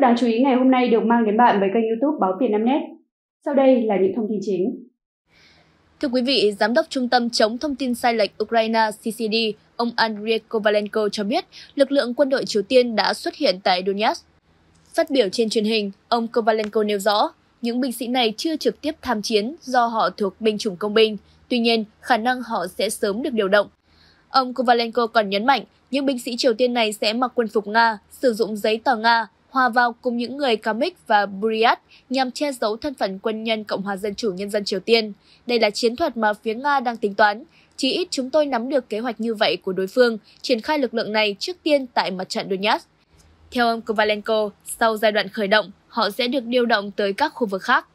tức đáng chú ý ngày hôm nay được mang đến bạn với kênh YouTube Báo Việt Nam Net. Sau đây là những thông tin chính. Thưa quý vị, Giám đốc Trung tâm chống thông tin sai lệch Ukraine CCD, ông Andrii Kovalenko cho biết lực lượng quân đội Triều Tiên đã xuất hiện tại Donetsk. Phát biểu trên truyền hình, ông Kovalenko nêu rõ, những binh sĩ này chưa trực tiếp tham chiến do họ thuộc binh chủng công binh, tuy nhiên khả năng họ sẽ sớm được điều động. Ông Kovalenko còn nhấn mạnh, những binh sĩ Triều Tiên này sẽ mặc quân phục Nga, sử dụng giấy tờ Nga, hòa vào cùng những người Kamaz và Buryat nhằm che giấu thân phận quân nhân Cộng hòa Dân chủ Nhân dân Triều Tiên. Đây là chiến thuật mà phía Nga đang tính toán. Chỉ ít chúng tôi nắm được kế hoạch như vậy của đối phương, triển khai lực lượng này trước tiên tại mặt trận Donetsk. Theo ông Kovalenko, sau giai đoạn khởi động, họ sẽ được điều động tới các khu vực khác.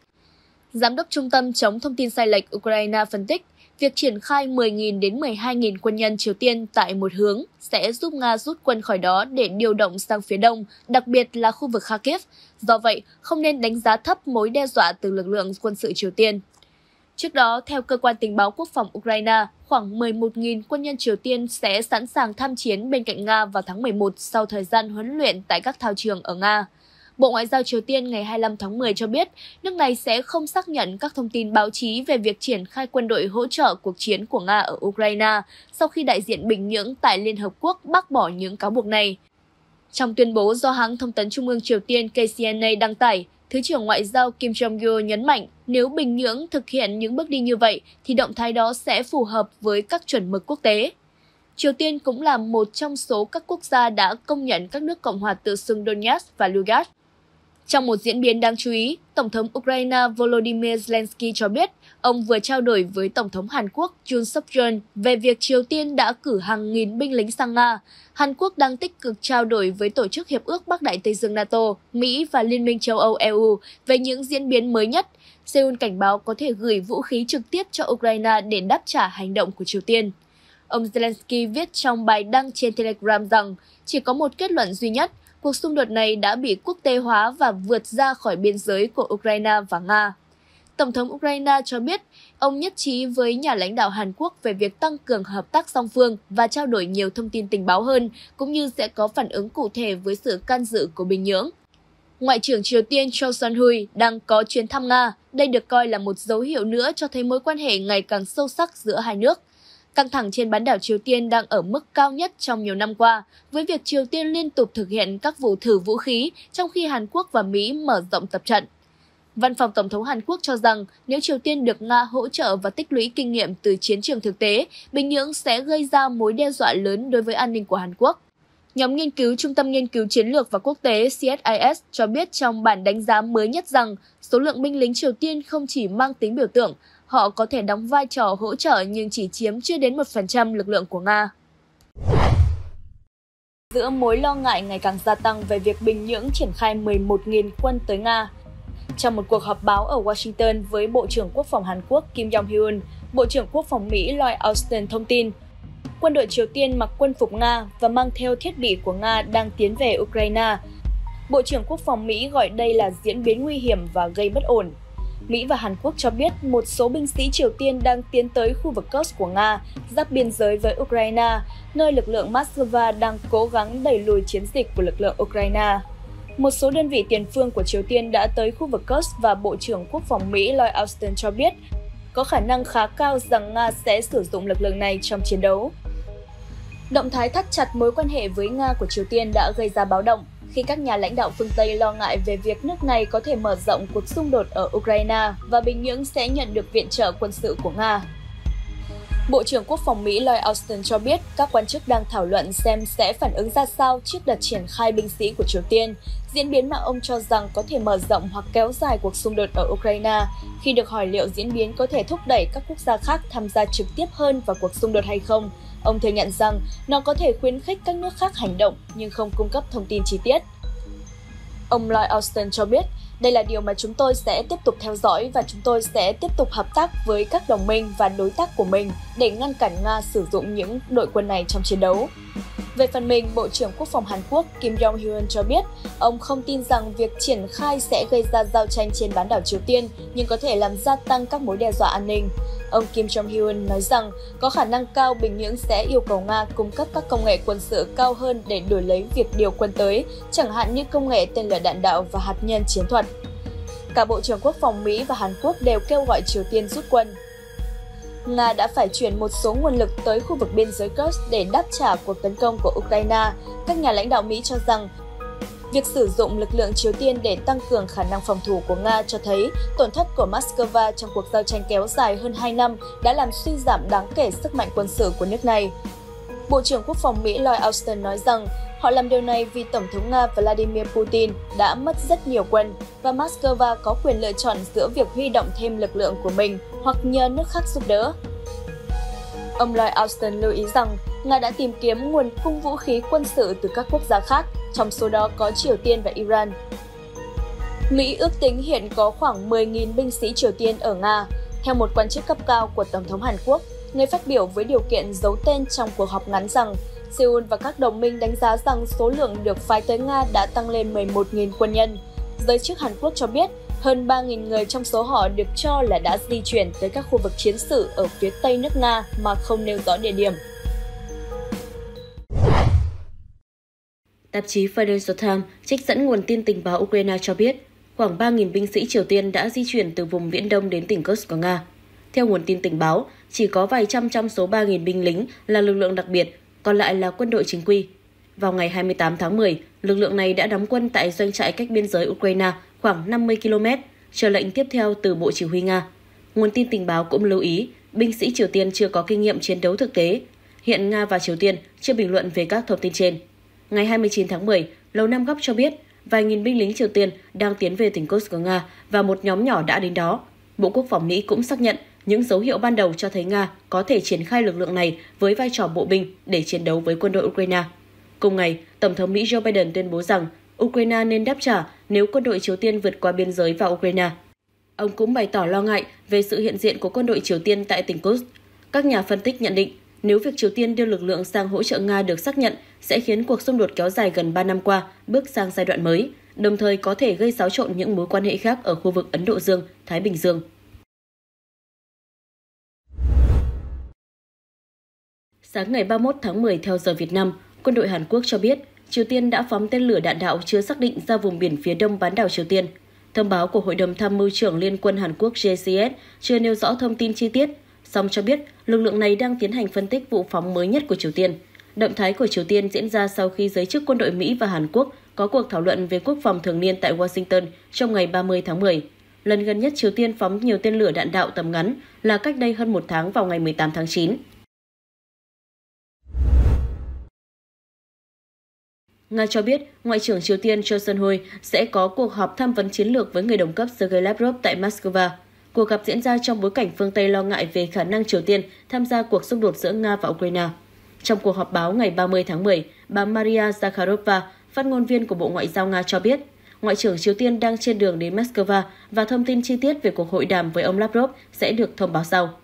Giám đốc Trung tâm chống thông tin sai lệch Ukraine phân tích, việc triển khai 10.000 đến 12.000 quân nhân Triều Tiên tại một hướng sẽ giúp Nga rút quân khỏi đó để điều động sang phía đông, đặc biệt là khu vực Kharkiv. Do vậy, không nên đánh giá thấp mối đe dọa từ lực lượng quân sự Triều Tiên. Trước đó, theo Cơ quan Tình báo Quốc phòng Ukraine, khoảng 11.000 quân nhân Triều Tiên sẽ sẵn sàng tham chiến bên cạnh Nga vào tháng 11 sau thời gian huấn luyện tại các thao trường ở Nga. Bộ Ngoại giao Triều Tiên ngày 25 tháng 10 cho biết nước này sẽ không xác nhận các thông tin báo chí về việc triển khai quân đội hỗ trợ cuộc chiến của Nga ở Ukraine sau khi đại diện Bình Nhưỡng tại Liên Hợp Quốc bác bỏ những cáo buộc này. Trong tuyên bố do hãng thông tấn Trung ương Triều Tiên KCNA đăng tải, Thứ trưởng Ngoại giao Kim Jong Hyun nhấn mạnh nếu Bình Nhưỡng thực hiện những bước đi như vậy thì động thái đó sẽ phù hợp với các chuẩn mực quốc tế. Triều Tiên cũng là một trong số các quốc gia đã công nhận các nước Cộng hòa tự xưng Donetsk và Lugansk. Trong một diễn biến đáng chú ý, Tổng thống Ukraine Volodymyr Zelensky cho biết ông vừa trao đổi với Tổng thống Hàn Quốc Yoon Suk-yeol về việc Triều Tiên đã cử hàng nghìn binh lính sang Nga. Hàn Quốc đang tích cực trao đổi với Tổ chức Hiệp ước Bắc Đại Tây Dương NATO, Mỹ và Liên minh châu Âu EU về những diễn biến mới nhất. Seoul cảnh báo có thể gửi vũ khí trực tiếp cho Ukraine để đáp trả hành động của Triều Tiên. Ông Zelensky viết trong bài đăng trên Telegram rằng chỉ có một kết luận duy nhất, cuộc xung đột này đã bị quốc tế hóa và vượt ra khỏi biên giới của Ukraine và Nga. Tổng thống Ukraine cho biết ông nhất trí với nhà lãnh đạo Hàn Quốc về việc tăng cường hợp tác song phương và trao đổi nhiều thông tin tình báo hơn, cũng như sẽ có phản ứng cụ thể với sự can dự của Bình Nhưỡng. Ngoại trưởng Triều Tiên Choe Son Hui đang có chuyến thăm Nga. Đây được coi là một dấu hiệu nữa cho thấy mối quan hệ ngày càng sâu sắc giữa hai nước. Căng thẳng trên bán đảo Triều Tiên đang ở mức cao nhất trong nhiều năm qua, với việc Triều Tiên liên tục thực hiện các vụ thử vũ khí, trong khi Hàn Quốc và Mỹ mở rộng tập trận. Văn phòng Tổng thống Hàn Quốc cho rằng nếu Triều Tiên được Nga hỗ trợ và tích lũy kinh nghiệm từ chiến trường thực tế, Bình Nhưỡng sẽ gây ra mối đe dọa lớn đối với an ninh của Hàn Quốc. Nhóm nghiên cứu Trung tâm Nghiên cứu Chiến lược và Quốc tế CSIS cho biết trong bản đánh giá mới nhất rằng số lượng binh lính Triều Tiên không chỉ mang tính biểu tượng, họ có thể đóng vai trò hỗ trợ nhưng chỉ chiếm chưa đến 1% lực lượng của Nga. Giữa mối lo ngại ngày càng gia tăng về việc Bình Nhưỡng triển khai 11.000 quân tới Nga. Trong một cuộc họp báo ở Washington với Bộ trưởng Quốc phòng Hàn Quốc Kim Yong Hyun, Bộ trưởng Quốc phòng Mỹ Lloyd Austin thông tin, quân đội Triều Tiên mặc quân phục Nga và mang theo thiết bị của Nga đang tiến về Ukraine. Bộ trưởng Quốc phòng Mỹ gọi đây là diễn biến nguy hiểm và gây bất ổn. Mỹ và Hàn Quốc cho biết một số binh sĩ Triều Tiên đang tiến tới khu vực Kursk của Nga, giáp biên giới với Ukraine, nơi lực lượng Moscow đang cố gắng đẩy lùi chiến dịch của lực lượng Ukraine. Một số đơn vị tiền phương của Triều Tiên đã tới khu vực Kursk và Bộ trưởng Quốc phòng Mỹ Lloyd Austin cho biết có khả năng khá cao rằng Nga sẽ sử dụng lực lượng này trong chiến đấu. Động thái thắt chặt mối quan hệ với Nga của Triều Tiên đã gây ra báo động khi các nhà lãnh đạo phương Tây lo ngại về việc nước này có thể mở rộng cuộc xung đột ở Ukraine và Bình Nhưỡng sẽ nhận được viện trợ quân sự của Nga. Bộ trưởng Quốc phòng Mỹ Lloyd Austin cho biết các quan chức đang thảo luận xem sẽ phản ứng ra sao trước đợt triển khai binh sĩ của Triều Tiên, diễn biến mà ông cho rằng có thể mở rộng hoặc kéo dài cuộc xung đột ở Ukraine, khi được hỏi liệu diễn biến có thể thúc đẩy các quốc gia khác tham gia trực tiếp hơn vào cuộc xung đột hay không. Ông thừa nhận rằng nó có thể khuyến khích các nước khác hành động nhưng không cung cấp thông tin chi tiết. Ông Lloyd Austin cho biết, đây là điều mà chúng tôi sẽ tiếp tục theo dõi và chúng tôi sẽ tiếp tục hợp tác với các đồng minh và đối tác của mình để ngăn cản Nga sử dụng những đội quân này trong chiến đấu. Về phần mình, Bộ trưởng Quốc phòng Hàn Quốc Kim Jong Hyun cho biết, ông không tin rằng việc triển khai sẽ gây ra giao tranh trên bán đảo Triều Tiên nhưng có thể làm gia tăng các mối đe dọa an ninh. Ông Kim Jong Hyun nói rằng có khả năng cao Bình Nhưỡng sẽ yêu cầu Nga cung cấp các công nghệ quân sự cao hơn để đổi lấy việc điều quân tới, chẳng hạn như công nghệ tên lửa đạn đạo và hạt nhân chiến thuật. Cả Bộ trưởng Quốc phòng Mỹ và Hàn Quốc đều kêu gọi Triều Tiên rút quân. Nga đã phải chuyển một số nguồn lực tới khu vực biên giới Kursk để đáp trả cuộc tấn công của Ukraine. Các nhà lãnh đạo Mỹ cho rằng việc sử dụng lực lượng Triều Tiên để tăng cường khả năng phòng thủ của Nga cho thấy tổn thất của Moscow trong cuộc giao tranh kéo dài hơn 2 năm đã làm suy giảm đáng kể sức mạnh quân sự của nước này. Bộ trưởng Quốc phòng Mỹ Lloyd Austin nói rằng họ làm điều này vì Tổng thống Nga Vladimir Putin đã mất rất nhiều quân và Moscow có quyền lựa chọn giữa việc huy động thêm lực lượng của mình hoặc nhờ nước khác giúp đỡ. Ông Lloyd Austin lưu ý rằng Nga đã tìm kiếm nguồn cung vũ khí quân sự từ các quốc gia khác, trong số đó có Triều Tiên và Iran. Mỹ ước tính hiện có khoảng 10.000 binh sĩ Triều Tiên ở Nga. Theo một quan chức cấp cao của Tổng thống Hàn Quốc, người phát biểu với điều kiện giấu tên trong cuộc họp ngắn rằng Seoul và các đồng minh đánh giá rằng số lượng được phái tới Nga đã tăng lên 11.000 quân nhân. Giới chức Hàn Quốc cho biết hơn 3.000 người trong số họ được cho là đã di chuyển tới các khu vực chiến sự ở phía tây nước Nga mà không nêu rõ địa điểm. Tạp chí Financial Times trích dẫn nguồn tin tình báo Ukraine cho biết khoảng 3.000 binh sĩ Triều Tiên đã di chuyển từ vùng Viễn Đông đến tỉnh Kursk của Nga. Theo nguồn tin tình báo, chỉ có vài trăm trong số 3.000 binh lính là lực lượng đặc biệt, còn lại là quân đội chính quy. Vào ngày 28 tháng 10, lực lượng này đã đóng quân tại doanh trại cách biên giới Ukraine khoảng 50 km, chờ lệnh tiếp theo từ Bộ Chỉ huy Nga. Nguồn tin tình báo cũng lưu ý, binh sĩ Triều Tiên chưa có kinh nghiệm chiến đấu thực tế. Hiện Nga và Triều Tiên chưa bình luận về các thông tin trên. Ngày 29 tháng 10, Lầu Năm Góc cho biết vài nghìn binh lính Triều Tiên đang tiến về tỉnh Kursk của Nga và một nhóm nhỏ đã đến đó. Bộ Quốc phòng Mỹ cũng xác nhận những dấu hiệu ban đầu cho thấy Nga có thể triển khai lực lượng này với vai trò bộ binh để chiến đấu với quân đội Ukraine. Cùng ngày, Tổng thống Mỹ Joe Biden tuyên bố rằng Ukraine nên đáp trả nếu quân đội Triều Tiên vượt qua biên giới vào Ukraine. Ông cũng bày tỏ lo ngại về sự hiện diện của quân đội Triều Tiên tại tỉnh Kursk. Các nhà phân tích nhận định, nếu việc Triều Tiên đưa lực lượng sang hỗ trợ Nga được xác nhận sẽ khiến cuộc xung đột kéo dài gần 3 năm qua bước sang giai đoạn mới, đồng thời có thể gây xáo trộn những mối quan hệ khác ở khu vực Ấn Độ Dương-Thái Bình Dương. Sáng ngày 31 tháng 10 theo giờ Việt Nam, quân đội Hàn Quốc cho biết Triều Tiên đã phóng tên lửa đạn đạo chưa xác định ra vùng biển phía đông bán đảo Triều Tiên. Thông báo của Hội đồng Tham mưu trưởng Liên quân Hàn Quốc JCS chưa nêu rõ thông tin chi tiết, song cho biết lực lượng này đang tiến hành phân tích vụ phóng mới nhất của Triều Tiên. Động thái của Triều Tiên diễn ra sau khi giới chức quân đội Mỹ và Hàn Quốc có cuộc thảo luận về quốc phòng thường niên tại Washington trong ngày 30 tháng 10. Lần gần nhất Triều Tiên phóng nhiều tên lửa đạn đạo tầm ngắn là cách đây hơn một tháng vào ngày 18 tháng 9. Nga cho biết Ngoại trưởng Triều Tiên Choe Son Hui sẽ có cuộc họp tham vấn chiến lược với người đồng cấp Sergei Lavrov tại Moscow. Cuộc gặp diễn ra trong bối cảnh phương Tây lo ngại về khả năng Triều Tiên tham gia cuộc xung đột giữa Nga và Ukraine. Trong cuộc họp báo ngày 30 tháng 10, bà Maria Zakharova, phát ngôn viên của Bộ Ngoại giao Nga cho biết, Ngoại trưởng Triều Tiên đang trên đường đến Moscow và thông tin chi tiết về cuộc hội đàm với ông Lavrov sẽ được thông báo sau.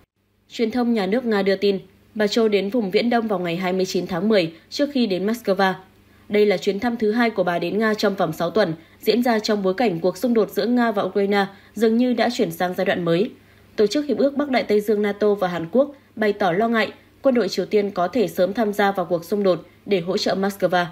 Truyền thông nhà nước Nga đưa tin, bà Cho đến vùng Viễn Đông vào ngày 29 tháng 10 trước khi đến Moscow. Đây là chuyến thăm thứ hai của bà đến Nga trong vòng 6 tuần, diễn ra trong bối cảnh cuộc xung đột giữa Nga và Ukraine dường như đã chuyển sang giai đoạn mới. Tổ chức Hiệp ước Bắc Đại Tây Dương NATO và Hàn Quốc bày tỏ lo ngại quân đội Triều Tiên có thể sớm tham gia vào cuộc xung đột để hỗ trợ Moscow.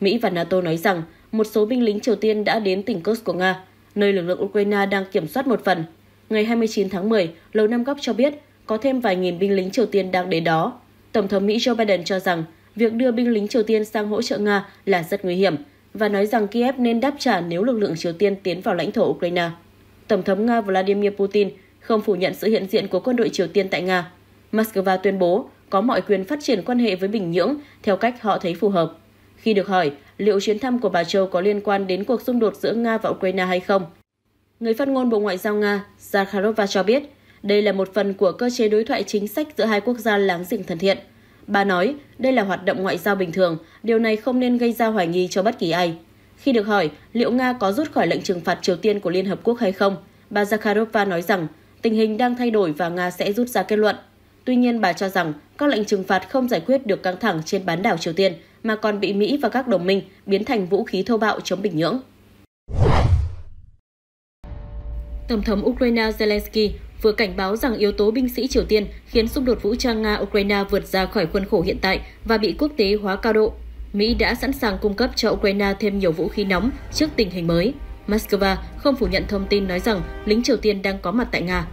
Mỹ và NATO nói rằng một số binh lính Triều Tiên đã đến tỉnh Kursk của Nga, nơi lực lượng Ukraine đang kiểm soát một phần. Ngày 29 tháng 10, Lầu Năm Góc cho biết có thêm vài nghìn binh lính Triều Tiên đang đến đó. Tổng thống Mỹ Joe Biden cho rằng việc đưa binh lính Triều Tiên sang hỗ trợ Nga là rất nguy hiểm và nói rằng Kiev nên đáp trả nếu lực lượng Triều Tiên tiến vào lãnh thổ Ukraine. Tổng thống Nga Vladimir Putin không phủ nhận sự hiện diện của quân đội Triều Tiên tại Nga. Moscow tuyên bố có mọi quyền phát triển quan hệ với Bình Nhưỡng theo cách họ thấy phù hợp. Khi được hỏi liệu chuyến thăm của bà Châu có liên quan đến cuộc xung đột giữa Nga và Ukraine hay không, người phát ngôn Bộ Ngoại giao Nga Zakharova cho biết đây là một phần của cơ chế đối thoại chính sách giữa hai quốc gia láng giềng thân thiện. Bà nói đây là hoạt động ngoại giao bình thường, điều này không nên gây ra hoài nghi cho bất kỳ ai. Khi được hỏi liệu Nga có rút khỏi lệnh trừng phạt Triều Tiên của Liên Hợp Quốc hay không, bà Zakharova nói rằng tình hình đang thay đổi và Nga sẽ rút ra kết luận. Tuy nhiên, bà cho rằng các lệnh trừng phạt không giải quyết được căng thẳng trên bán đảo Triều Tiên mà còn bị Mỹ và các đồng minh biến thành vũ khí thô bạo chống Bình Nhưỡng. Tổng thống Ukraine Zelensky vừa cảnh báo rằng yếu tố binh sĩ Triều Tiên khiến xung đột vũ trang Nga-Ukraine vượt ra khỏi khuôn khổ hiện tại và bị quốc tế hóa cao độ. Mỹ đã sẵn sàng cung cấp cho Ukraine thêm nhiều vũ khí nóng trước tình hình mới. Moscow không phủ nhận thông tin nói rằng lính Triều Tiên đang có mặt tại Nga.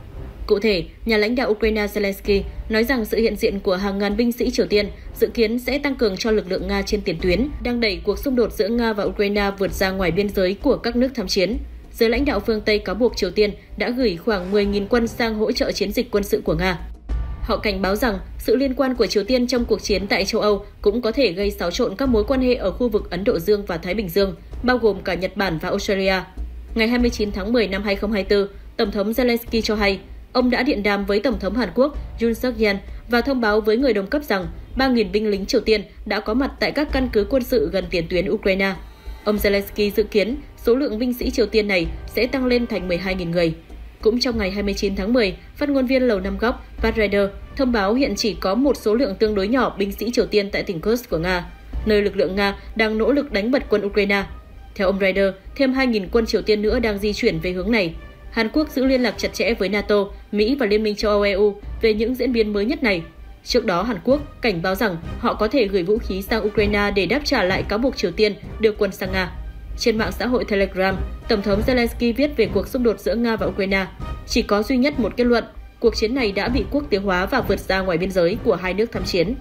Cụ thể, nhà lãnh đạo Ukraine Zelensky nói rằng sự hiện diện của hàng ngàn binh sĩ Triều Tiên dự kiến sẽ tăng cường cho lực lượng Nga trên tiền tuyến, đang đẩy cuộc xung đột giữa Nga và Ukraine vượt ra ngoài biên giới của các nước tham chiến. Giới lãnh đạo phương Tây cáo buộc Triều Tiên đã gửi khoảng 10.000 quân sang hỗ trợ chiến dịch quân sự của Nga. Họ cảnh báo rằng sự liên quan của Triều Tiên trong cuộc chiến tại châu Âu cũng có thể gây xáo trộn các mối quan hệ ở khu vực Ấn Độ Dương và Thái Bình Dương, bao gồm cả Nhật Bản và Australia. Ngày 29 tháng 10 năm 2024, Tổng thống Zelensky cho hay, ông đã điện đàm với Tổng thống Hàn Quốc Yoon Suk-yeol và thông báo với người đồng cấp rằng 3.000 binh lính Triều Tiên đã có mặt tại các căn cứ quân sự gần tiền tuyến Ukraine. Ông Zelensky dự kiến số lượng binh sĩ Triều Tiên này sẽ tăng lên thành 12.000 người. Cũng trong ngày 29 tháng 10, phát ngôn viên Lầu Năm Góc Pat Ryder thông báo hiện chỉ có một số lượng tương đối nhỏ binh sĩ Triều Tiên tại tỉnh Kursk của Nga, nơi lực lượng Nga đang nỗ lực đánh bật quân Ukraine. Theo ông Ryder, thêm 2.000 quân Triều Tiên nữa đang di chuyển về hướng này. Hàn Quốc giữ liên lạc chặt chẽ với NATO, Mỹ và Liên minh châu Âu EU về những diễn biến mới nhất này. Trước đó, Hàn Quốc cảnh báo rằng họ có thể gửi vũ khí sang Ukraine để đáp trả lại cáo buộc Triều Tiên đưa quân sang Nga. Trên mạng xã hội Telegram, Tổng thống Zelensky viết về cuộc xung đột giữa Nga và Ukraine. Chỉ có duy nhất một kết luận, cuộc chiến này đã bị quốc tế hóa và vượt ra ngoài biên giới của hai nước tham chiến.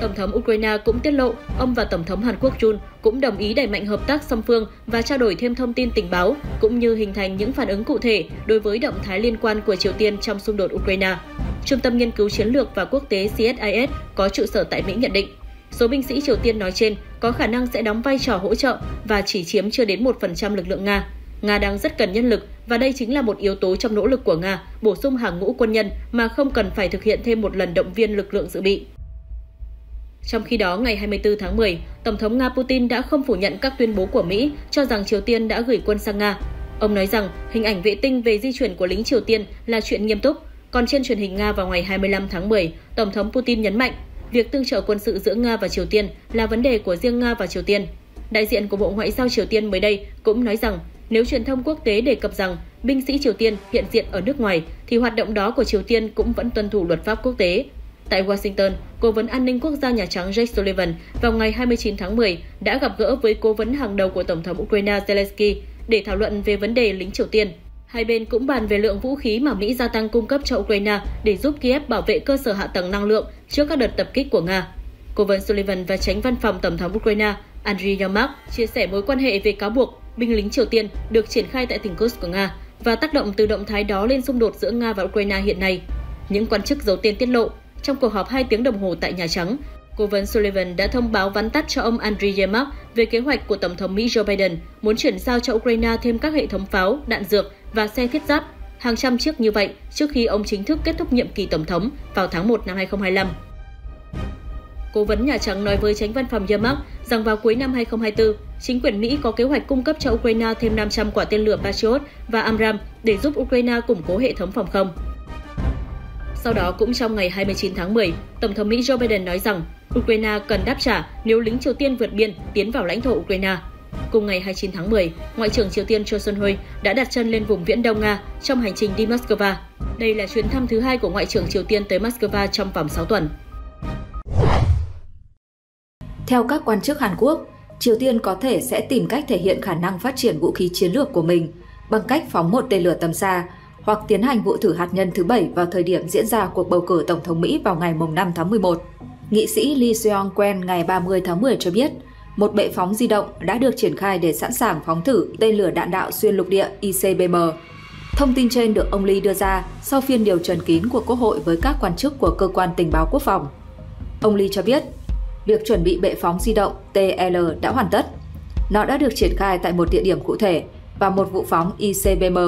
Tổng thống Ukraine cũng tiết lộ, ông và Tổng thống Hàn Quốc Yoon cũng đồng ý đẩy mạnh hợp tác song phương và trao đổi thêm thông tin tình báo, cũng như hình thành những phản ứng cụ thể đối với động thái liên quan của Triều Tiên trong xung đột Ukraine. Trung tâm Nghiên cứu Chiến lược và Quốc tế CSIS có trụ sở tại Mỹ nhận định, số binh sĩ Triều Tiên nói trên có khả năng sẽ đóng vai trò hỗ trợ và chỉ chiếm chưa đến 1% lực lượng Nga. Nga đang rất cần nhân lực và đây chính là một yếu tố trong nỗ lực của Nga bổ sung hàng ngũ quân nhân mà không cần phải thực hiện thêm một lần động viên lực lượng dự bị. Trong khi đó, ngày 24 tháng 10, Tổng thống Nga Putin đã không phủ nhận các tuyên bố của Mỹ cho rằng Triều Tiên đã gửi quân sang Nga. Ông nói rằng hình ảnh vệ tinh về di chuyển của lính Triều Tiên là chuyện nghiêm túc. Còn trên truyền hình Nga vào ngày 25 tháng 10, Tổng thống Putin nhấn mạnh việc tương trợ quân sự giữa Nga và Triều Tiên là vấn đề của riêng Nga và Triều Tiên. Đại diện của Bộ Ngoại giao Triều Tiên mới đây cũng nói rằng nếu truyền thông quốc tế đề cập rằng binh sĩ Triều Tiên hiện diện ở nước ngoài thì hoạt động đó của Triều Tiên cũng vẫn tuân thủ luật pháp quốc tế. Tại Washington, Cố vấn An ninh Quốc gia Nhà Trắng Jake Sullivan vào ngày 29 tháng 10 đã gặp gỡ với cố vấn hàng đầu của Tổng thống Ukraine Zelensky để thảo luận về vấn đề lính Triều Tiên. Hai bên cũng bàn về lượng vũ khí mà Mỹ gia tăng cung cấp cho Ukraine để giúp Kiev bảo vệ cơ sở hạ tầng năng lượng trước các đợt tập kích của Nga. Cố vấn Sullivan và tránh văn phòng Tổng thống Ukraine Andriy Yermak chia sẻ mối quan hệ về cáo buộc binh lính Triều Tiên được triển khai tại tỉnh Kursk của Nga và tác động từ động thái đó lên xung đột giữa Nga và Ukraine hiện nay. Những quan chức giấu tên tiết lộ, trong cuộc họp 2 tiếng đồng hồ tại Nhà Trắng, Cố vấn Sullivan đã thông báo vắn tắt cho ông Andriy Yermak về kế hoạch của Tổng thống Mỹ Joe Biden muốn chuyển giao cho Ukraine thêm các hệ thống pháo, đạn dược và xe thiết giáp, hàng trăm chiếc như vậy trước khi ông chính thức kết thúc nhiệm kỳ Tổng thống vào tháng 1 năm 2025. Cố vấn Nhà Trắng nói với chánh văn phòng Yermak rằng vào cuối năm 2024, chính quyền Mỹ có kế hoạch cung cấp cho Ukraine thêm 500 quả tên lửa Patriot và AMRAAM để giúp Ukraine củng cố hệ thống phòng không. Sau đó, cũng trong ngày 29 tháng 10, Tổng thống Mỹ Joe Biden nói rằng Ukraine cần đáp trả nếu lính Triều Tiên vượt biên tiến vào lãnh thổ Ukraine. Cùng ngày 29 tháng 10, Ngoại trưởng Triều Tiên Choe Son Hui đã đặt chân lên vùng Viễn Đông Nga trong hành trình đi Moscow. Đây là chuyến thăm thứ 2 của Ngoại trưởng Triều Tiên tới Moscow trong vòng 6 tuần. Theo các quan chức Hàn Quốc, Triều Tiên có thể sẽ tìm cách thể hiện khả năng phát triển vũ khí chiến lược của mình bằng cách phóng một tên lửa tầm xa hoặc tiến hành vụ thử hạt nhân thứ 7 vào thời điểm diễn ra cuộc bầu cử Tổng thống Mỹ vào ngày 5 tháng 11. Nghị sĩ Lee Seong-kwen ngày 30 tháng 10 cho biết, một bệ phóng di động đã được triển khai để sẵn sàng phóng thử tên lửa đạn đạo xuyên lục địa ICBM. Thông tin trên được ông Lee đưa ra sau phiên điều trần kín của Quốc hội với các quan chức của Cơ quan Tình báo Quốc phòng. Ông Lee cho biết, việc chuẩn bị bệ phóng di động TL đã hoàn tất. Nó đã được triển khai tại một địa điểm cụ thể và một vụ phóng ICBM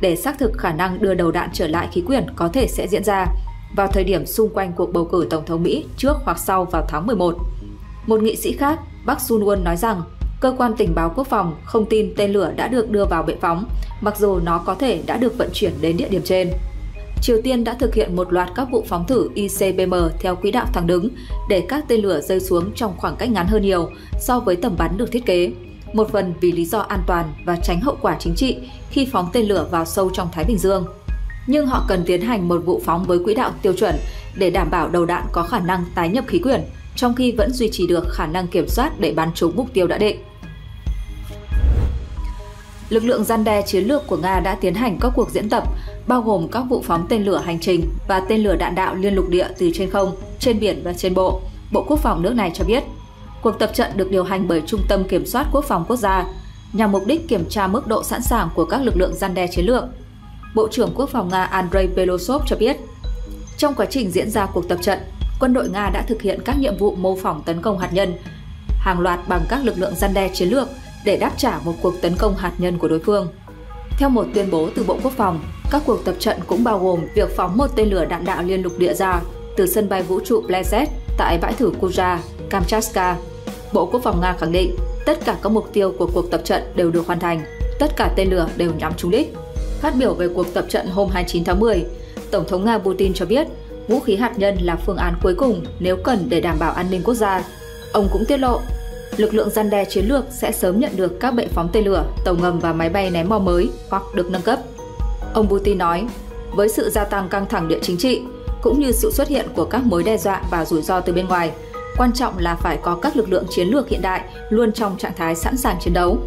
để xác thực khả năng đưa đầu đạn trở lại khí quyển có thể sẽ diễn ra vào thời điểm xung quanh cuộc bầu cử Tổng thống Mỹ trước hoặc sau vào tháng 11. Một nghị sĩ khác, Park Sun-won nói rằng Cơ quan Tình báo Quốc phòng không tin tên lửa đã được đưa vào bệ phóng, mặc dù nó có thể đã được vận chuyển đến địa điểm trên. Triều Tiên đã thực hiện một loạt các vụ phóng thử ICBM theo quỹ đạo thẳng đứng để các tên lửa rơi xuống trong khoảng cách ngắn hơn nhiều so với tầm bắn được thiết kế, một phần vì lý do an toàn và tránh hậu quả chính trị khi phóng tên lửa vào sâu trong Thái Bình Dương. nhưng họ cần tiến hành một vụ phóng với quỹ đạo tiêu chuẩn để đảm bảo đầu đạn có khả năng tái nhập khí quyển, trong khi vẫn duy trì được khả năng kiểm soát để bắn trúng mục tiêu đã định. Lực lượng răn đe chiến lược của Nga đã tiến hành các cuộc diễn tập, bao gồm các vụ phóng tên lửa hành trình và tên lửa đạn đạo liên lục địa từ trên không, trên biển và trên bộ, Bộ Quốc phòng nước này cho biết. Cuộc tập trận được điều hành bởi Trung tâm Kiểm soát Quốc phòng Quốc gia, nhằm mục đích kiểm tra mức độ sẵn sàng của các lực lượng răn đe chiến lược. Bộ trưởng Quốc phòng Nga Andrei Belosov cho biết, trong quá trình diễn ra cuộc tập trận, quân đội Nga đã thực hiện các nhiệm vụ mô phỏng tấn công hạt nhân, hàng loạt bằng các lực lượng răn đe chiến lược để đáp trả một cuộc tấn công hạt nhân của đối phương. Theo một tuyên bố từ Bộ Quốc phòng, các cuộc tập trận cũng bao gồm việc phóng một tên lửa đạn đạo liên lục địa ra từ sân bay vũ trụ Plesetsk tại bãi thử Kuja, Kamchatka. Bộ Quốc phòng Nga khẳng định tất cả các mục tiêu của cuộc tập trận đều được hoàn thành, tất cả tên lửa đều nhắm trúng đích. Phát biểu về cuộc tập trận hôm 29 tháng 10, Tổng thống Nga Putin cho biết vũ khí hạt nhân là phương án cuối cùng nếu cần để đảm bảo an ninh quốc gia. Ông cũng tiết lộ, lực lượng răn đe chiến lược sẽ sớm nhận được các bệ phóng tên lửa, tàu ngầm và máy bay ném bom mới hoặc được nâng cấp. Ông Putin nói, với sự gia tăng căng thẳng địa chính trị, cũng như sự xuất hiện của các mối đe dọa và rủi ro từ bên ngoài, quan trọng là phải có các lực lượng chiến lược hiện đại luôn trong trạng thái sẵn sàng chiến đấu.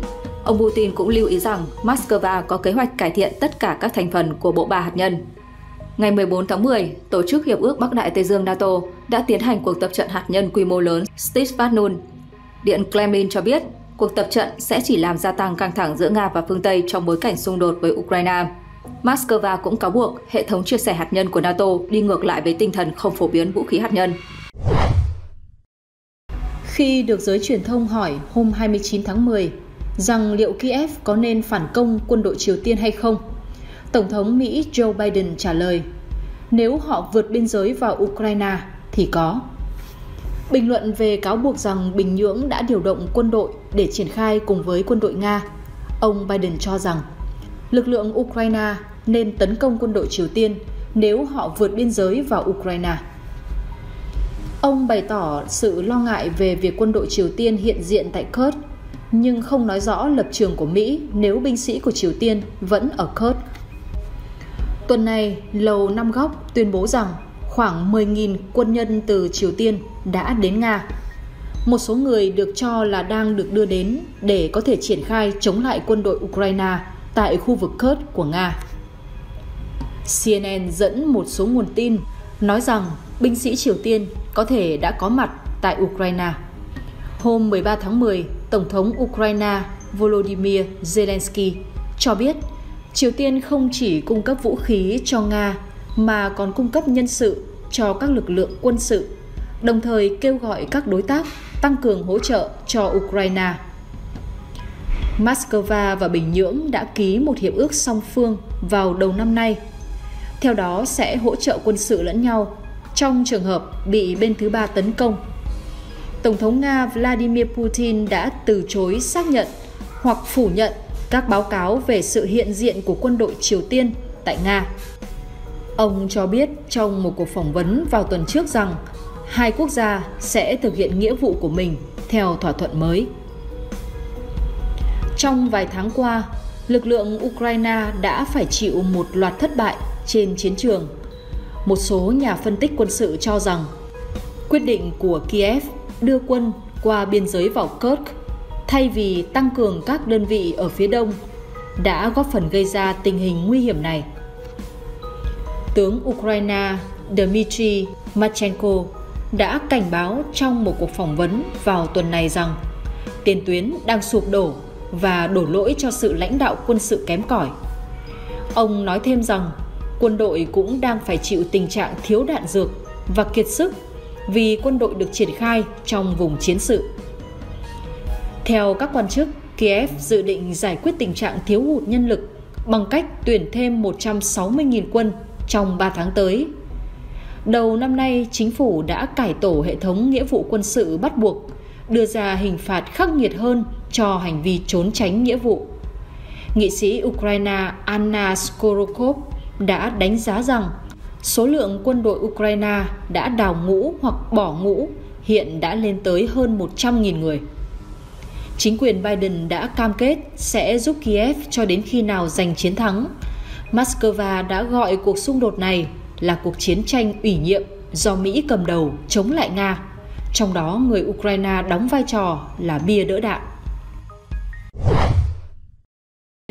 Ông Putin cũng lưu ý rằng Moscow có kế hoạch cải thiện tất cả các thành phần của bộ ba hạt nhân. Ngày 14 tháng 10, Tổ chức Hiệp ước Bắc Đại Tây Dương NATO đã tiến hành cuộc tập trận hạt nhân quy mô lớn Stephanun. Điện Kremlin cho biết cuộc tập trận sẽ chỉ làm gia tăng căng thẳng giữa Nga và phương Tây trong bối cảnh xung đột với Ukraine. Moscow cũng cáo buộc hệ thống chia sẻ hạt nhân của NATO đi ngược lại với tinh thần không phổ biến vũ khí hạt nhân. Khi được giới truyền thông hỏi hôm 29 tháng 10 rằng liệu Kiev có nên phản công quân đội Triều Tiên hay không, Tổng thống Mỹ Joe Biden trả lời, nếu họ vượt biên giới vào Ukraine thì có. Bình luận về cáo buộc rằng Bình Nhưỡng đã điều động quân đội để triển khai cùng với quân đội Nga, ông Biden cho rằng lực lượng Ukraine nên tấn công quân đội Triều Tiên nếu họ vượt biên giới vào Ukraine. Ông bày tỏ sự lo ngại về việc quân đội Triều Tiên hiện diện tại Kursk, nhưng không nói rõ lập trường của Mỹ nếu binh sĩ của Triều Tiên vẫn ở Kursk. Tuần này, Lầu Năm Góc tuyên bố rằng khoảng 10.000 quân nhân từ Triều Tiên đã đến Nga. Một số người được cho là đang được đưa đến để có thể triển khai chống lại quân đội Ukraine tại khu vực Kursk của Nga. CNN dẫn một số nguồn tin nói rằng binh sĩ Triều Tiên có thể đã có mặt tại Ukraine. Hôm 13 tháng 10, Tổng thống Ukraine Volodymyr Zelensky cho biết Triều Tiên không chỉ cung cấp vũ khí cho Nga mà còn cung cấp nhân sự cho các lực lượng quân sự, đồng thời kêu gọi các đối tác tăng cường hỗ trợ cho Ukraine. Moscow và Bình Nhưỡng đã ký một hiệp ước song phương vào đầu năm nay. Theo đó sẽ hỗ trợ quân sự lẫn nhau trong trường hợp bị bên thứ ba tấn công. Tổng thống Nga Vladimir Putin đã từ chối xác nhận hoặc phủ nhận các báo cáo về sự hiện diện của quân đội Triều Tiên tại Nga. Ông cho biết trong một cuộc phỏng vấn vào tuần trước rằng hai quốc gia sẽ thực hiện nghĩa vụ của mình theo thỏa thuận mới. Trong vài tháng qua, lực lượng Ukraine đã phải chịu một loạt thất bại trên chiến trường. Một số nhà phân tích quân sự cho rằng quyết định của Kiev đưa quân qua biên giới vào Kursk thay vì tăng cường các đơn vị ở phía đông đã góp phần gây ra tình hình nguy hiểm này. Tướng Ukraine Dmitry Matchenko đã cảnh báo trong một cuộc phỏng vấn vào tuần này rằng tiền tuyến đang sụp đổ và đổ lỗi cho sự lãnh đạo quân sự kém cỏi. Ông nói thêm rằng quân đội cũng đang phải chịu tình trạng thiếu đạn dược và kiệt sức vì quân đội được triển khai trong vùng chiến sự. Theo các quan chức, Kiev dự định giải quyết tình trạng thiếu hụt nhân lực bằng cách tuyển thêm 160.000 quân trong 3 tháng tới. Đầu năm nay, chính phủ đã cải tổ hệ thống nghĩa vụ quân sự bắt buộc, đưa ra hình phạt khắc nghiệt hơn cho hành vi trốn tránh nghĩa vụ. Nghị sĩ Ukraine Anna Skorokov đã đánh giá rằng số lượng quân đội Ukraine đã đào ngũ hoặc bỏ ngũ hiện đã lên tới hơn 100.000 người. Chính quyền Biden đã cam kết sẽ giúp Kiev cho đến khi nào giành chiến thắng Moscow đã gọi cuộc xung đột này là cuộc chiến tranh ủy nhiệm do Mỹ cầm đầu chống lại Nga, trong đó người Ukraine đóng vai trò là bia đỡ đạn.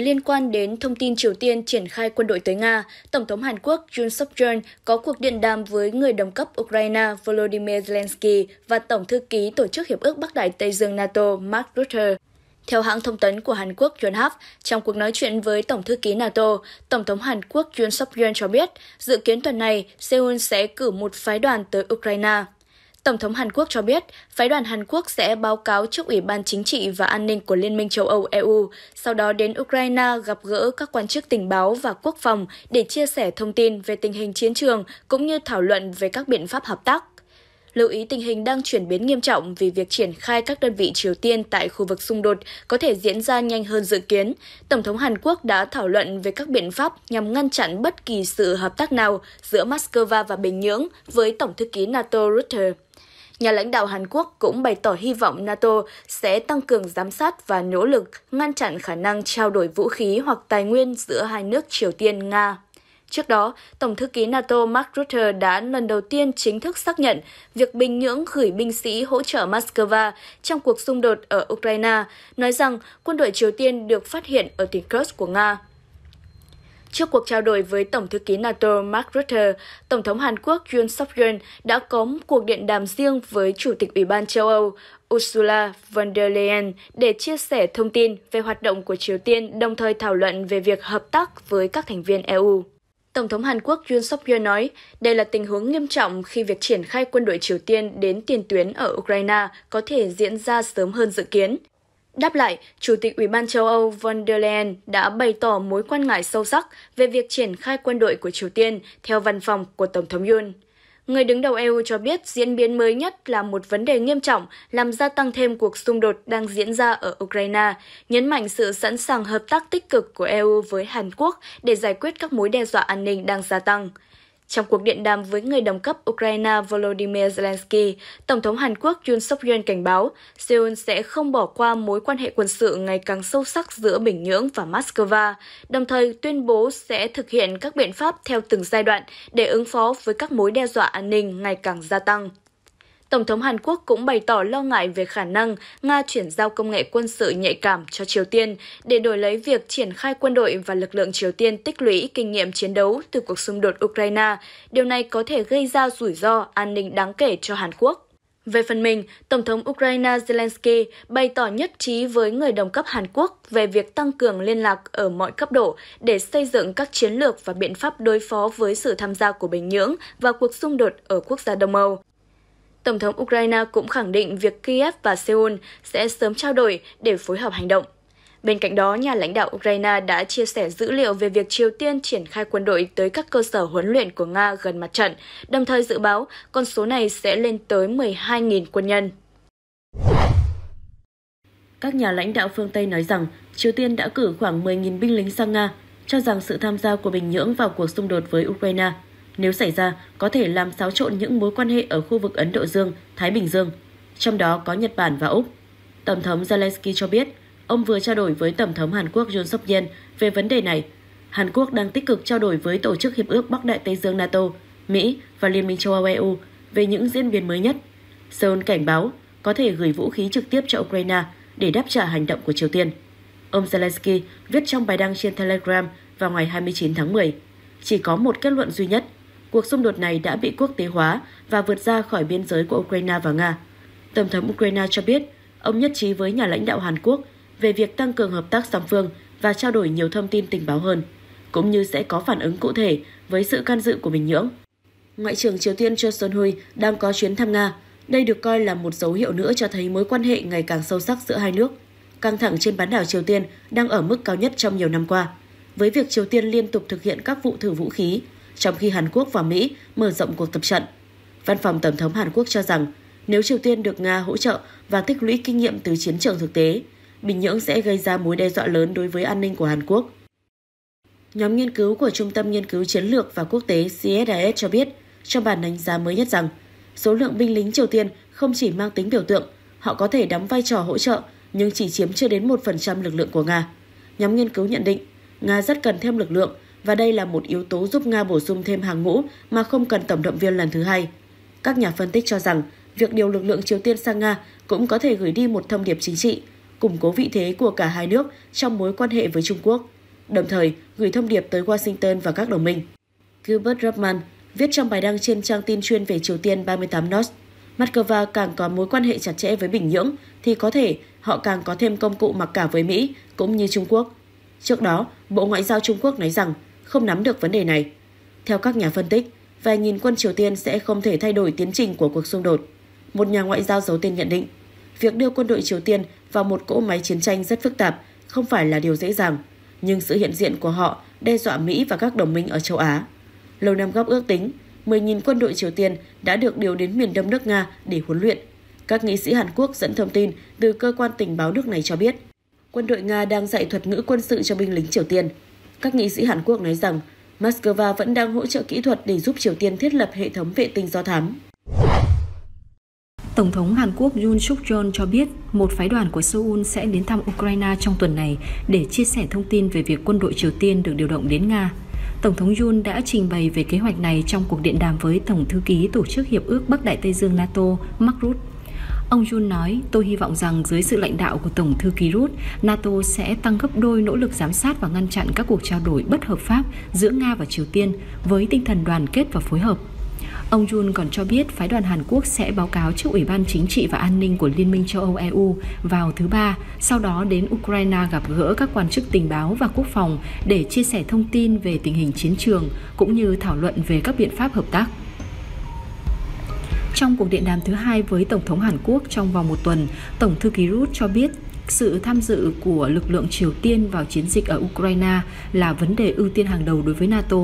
Liên quan đến thông tin Triều Tiên triển khai quân đội tới Nga, Tổng thống Hàn Quốc Yoon Suk-yeol có cuộc điện đàm với người đồng cấp Ukraine Volodymyr Zelensky và Tổng thư ký Tổ chức Hiệp ước Bắc Đại Tây Dương NATO Mark Rutte. Theo hãng thông tấn của Hàn Quốc Yonhap, trong cuộc nói chuyện với Tổng thư ký NATO, Tổng thống Hàn Quốc Yoon Suk-yeol cho biết dự kiến tuần này Seoul sẽ cử một phái đoàn tới Ukraine. Tổng thống Hàn Quốc cho biết, phái đoàn Hàn Quốc sẽ báo cáo trước Ủy ban Chính trị và An ninh của Liên minh châu Âu EU, sau đó đến Ukraine gặp gỡ các quan chức tình báo và quốc phòng để chia sẻ thông tin về tình hình chiến trường cũng như thảo luận về các biện pháp hợp tác. Lưu ý tình hình đang chuyển biến nghiêm trọng vì việc triển khai các đơn vị Triều Tiên tại khu vực xung đột có thể diễn ra nhanh hơn dự kiến. Tổng thống Hàn Quốc đã thảo luận về các biện pháp nhằm ngăn chặn bất kỳ sự hợp tác nào giữa Moscow và Bình Nhưỡng với Tổng thư ký NATO Rutte. Nhà lãnh đạo Hàn Quốc cũng bày tỏ hy vọng NATO sẽ tăng cường giám sát và nỗ lực ngăn chặn khả năng trao đổi vũ khí hoặc tài nguyên giữa hai nước Triều Tiên - Nga. Trước đó, Tổng thư ký NATO Mark Rutte đã lần đầu tiên chính thức xác nhận việc Bình Nhưỡng gửi binh sĩ hỗ trợ Moscow trong cuộc xung đột ở Ukraine, nói rằng quân đội Triều Tiên được phát hiện ở tỉnh Kursk của Nga. Trước cuộc trao đổi với Tổng thư ký NATO Mark Rutte, Tổng thống Hàn Quốc Yoon Suk-yeol đã có cuộc điện đàm riêng với Chủ tịch Ủy ban châu Âu Ursula von der Leyen để chia sẻ thông tin về hoạt động của Triều Tiên, đồng thời thảo luận về việc hợp tác với các thành viên EU. Tổng thống Hàn Quốc Yoon Suk-yeol nói, đây là tình huống nghiêm trọng khi việc triển khai quân đội Triều Tiên đến tiền tuyến ở Ukraine có thể diễn ra sớm hơn dự kiến. Đáp lại, Chủ tịch Ủy ban châu Âu von der Leyen đã bày tỏ mối quan ngại sâu sắc về việc triển khai quân đội của Triều Tiên, theo văn phòng của Tổng thống Yoon. Người đứng đầu EU cho biết diễn biến mới nhất là một vấn đề nghiêm trọng làm gia tăng thêm cuộc xung đột đang diễn ra ở Ukraine, nhấn mạnh sự sẵn sàng hợp tác tích cực của EU với Hàn Quốc để giải quyết các mối đe dọa an ninh đang gia tăng. Trong cuộc điện đàm với người đồng cấp Ukraine Volodymyr Zelensky, Tổng thống Hàn Quốc Yoon Suk-yeol cảnh báo Seoul sẽ không bỏ qua mối quan hệ quân sự ngày càng sâu sắc giữa Bình Nhưỡng và Moscow, đồng thời tuyên bố sẽ thực hiện các biện pháp theo từng giai đoạn để ứng phó với các mối đe dọa an ninh ngày càng gia tăng. Tổng thống Hàn Quốc cũng bày tỏ lo ngại về khả năng Nga chuyển giao công nghệ quân sự nhạy cảm cho Triều Tiên để đổi lấy việc triển khai quân đội và lực lượng Triều Tiên tích lũy kinh nghiệm chiến đấu từ cuộc xung đột Ukraine. Điều này có thể gây ra rủi ro an ninh đáng kể cho Hàn Quốc. Về phần mình, Tổng thống Ukraine Zelensky bày tỏ nhất trí với người đồng cấp Hàn Quốc về việc tăng cường liên lạc ở mọi cấp độ để xây dựng các chiến lược và biện pháp đối phó với sự tham gia của Bình Nhưỡng và cuộc xung đột ở quốc gia Đông Âu. Tổng thống Ukraine cũng khẳng định việc Kiev và Seoul sẽ sớm trao đổi để phối hợp hành động. Bên cạnh đó, nhà lãnh đạo Ukraine đã chia sẻ dữ liệu về việc Triều Tiên triển khai quân đội tới các cơ sở huấn luyện của Nga gần mặt trận, đồng thời dự báo con số này sẽ lên tới 12.000 quân nhân. Các nhà lãnh đạo phương Tây nói rằng Triều Tiên đã cử khoảng 10.000 binh lính sang Nga, cho rằng sự tham gia của Bình Nhưỡng vào cuộc xung đột với Ukraine, nếu xảy ra, có thể làm xáo trộn những mối quan hệ ở khu vực Ấn Độ Dương, Thái Bình Dương, trong đó có Nhật Bản và Úc. Tổng thống Zelensky cho biết, ông vừa trao đổi với Tổng thống Hàn Quốc Yoon Suk-yeol về vấn đề này. Hàn Quốc đang tích cực trao đổi với Tổ chức Hiệp ước Bắc Đại Tây Dương NATO, Mỹ và Liên minh châu Âu EU về những diễn biến mới nhất. Seoul cảnh báo có thể gửi vũ khí trực tiếp cho Ukraine để đáp trả hành động của Triều Tiên. Ông Zelensky viết trong bài đăng trên Telegram vào ngày 29 tháng 10, chỉ có một kết luận duy nhất. Cuộc xung đột này đã bị quốc tế hóa và vượt ra khỏi biên giới của Ukraine và Nga. Tổng thống Ukraine cho biết, ông nhất trí với nhà lãnh đạo Hàn Quốc về việc tăng cường hợp tác song phương và trao đổi nhiều thông tin tình báo hơn, cũng như sẽ có phản ứng cụ thể với sự can dự của Bình Nhưỡng. Ngoại trưởng Triều Tiên Choe Son Hui đang có chuyến thăm Nga. Đây được coi là một dấu hiệu nữa cho thấy mối quan hệ ngày càng sâu sắc giữa hai nước. Căng thẳng trên bán đảo Triều Tiên đang ở mức cao nhất trong nhiều năm qua, với việc Triều Tiên liên tục thực hiện các vụ thử vũ khí, trong khi Hàn Quốc và Mỹ mở rộng cuộc tập trận. Văn phòng Tổng thống Hàn Quốc cho rằng, nếu Triều Tiên được Nga hỗ trợ và tích lũy kinh nghiệm từ chiến trường thực tế, Bình Nhưỡng sẽ gây ra mối đe dọa lớn đối với an ninh của Hàn Quốc. Nhóm nghiên cứu của Trung tâm Nghiên cứu Chiến lược và Quốc tế CSIS cho biết, trong bản đánh giá mới nhất rằng, số lượng binh lính Triều Tiên không chỉ mang tính biểu tượng, họ có thể đóng vai trò hỗ trợ, nhưng chỉ chiếm chưa đến 1% lực lượng của Nga. Nhóm nghiên cứu nhận định, Nga rất cần thêm lực lượng và đây là một yếu tố giúp Nga bổ sung thêm hàng ngũ mà không cần tổng động viên lần thứ hai. Các nhà phân tích cho rằng, việc điều lực lượng Triều Tiên sang Nga cũng có thể gửi đi một thông điệp chính trị, củng cố vị thế của cả hai nước trong mối quan hệ với Trung Quốc, đồng thời gửi thông điệp tới Washington và các đồng minh. Gilbert Ruppmann viết trong bài đăng trên trang tin chuyên về Triều Tiên 38 North, Moscow càng có mối quan hệ chặt chẽ với Bình Nhưỡng thì có thể họ càng có thêm công cụ mặc cả với Mỹ cũng như Trung Quốc. Trước đó, Bộ Ngoại giao Trung Quốc nói rằng không nắm được vấn đề này. Theo các nhà phân tích, vài nghìn quân Triều Tiên sẽ không thể thay đổi tiến trình của cuộc xung đột. Một nhà ngoại giao giấu tên nhận định, việc đưa quân đội Triều Tiên vào một cỗ máy chiến tranh rất phức tạp không phải là điều dễ dàng, nhưng sự hiện diện của họ đe dọa Mỹ và các đồng minh ở châu Á. Lầu Năm Góc ước tính, 10.000 quân đội Triều Tiên đã được điều đến miền đông nước Nga để huấn luyện. Các nghị sĩ Hàn Quốc dẫn thông tin từ cơ quan tình báo nước này cho biết, quân đội Nga đang dạy thuật ngữ quân sự cho binh lính Triều Tiên. Các nghị sĩ Hàn Quốc nói rằng, Moscow vẫn đang hỗ trợ kỹ thuật để giúp Triều Tiên thiết lập hệ thống vệ tinh do thám. Tổng thống Hàn Quốc Yoon Suk-yeol cho biết một phái đoàn của Seoul sẽ đến thăm Ukraine trong tuần này để chia sẻ thông tin về việc quân đội Triều Tiên được điều động đến Nga. Tổng thống Yoon đã trình bày về kế hoạch này trong cuộc điện đàm với Tổng thư ký Tổ chức Hiệp ước Bắc Đại Tây Dương NATO Mark Rutte. Ông Yoon nói, tôi hy vọng rằng dưới sự lãnh đạo của Tổng thư ký Rutte, NATO sẽ tăng gấp đôi nỗ lực giám sát và ngăn chặn các cuộc trao đổi bất hợp pháp giữa Nga và Triều Tiên với tinh thần đoàn kết và phối hợp. Ông Yoon còn cho biết phái đoàn Hàn Quốc sẽ báo cáo trước Ủy ban Chính trị và An ninh của Liên minh châu Âu EU vào thứ Ba, sau đó đến Ukraine gặp gỡ các quan chức tình báo và quốc phòng để chia sẻ thông tin về tình hình chiến trường cũng như thảo luận về các biện pháp hợp tác. Trong cuộc điện đàm thứ hai với Tổng thống Hàn Quốc trong vòng một tuần, Tổng thư ký Rutte cho biết sự tham dự của lực lượng Triều Tiên vào chiến dịch ở Ukraine là vấn đề ưu tiên hàng đầu đối với NATO.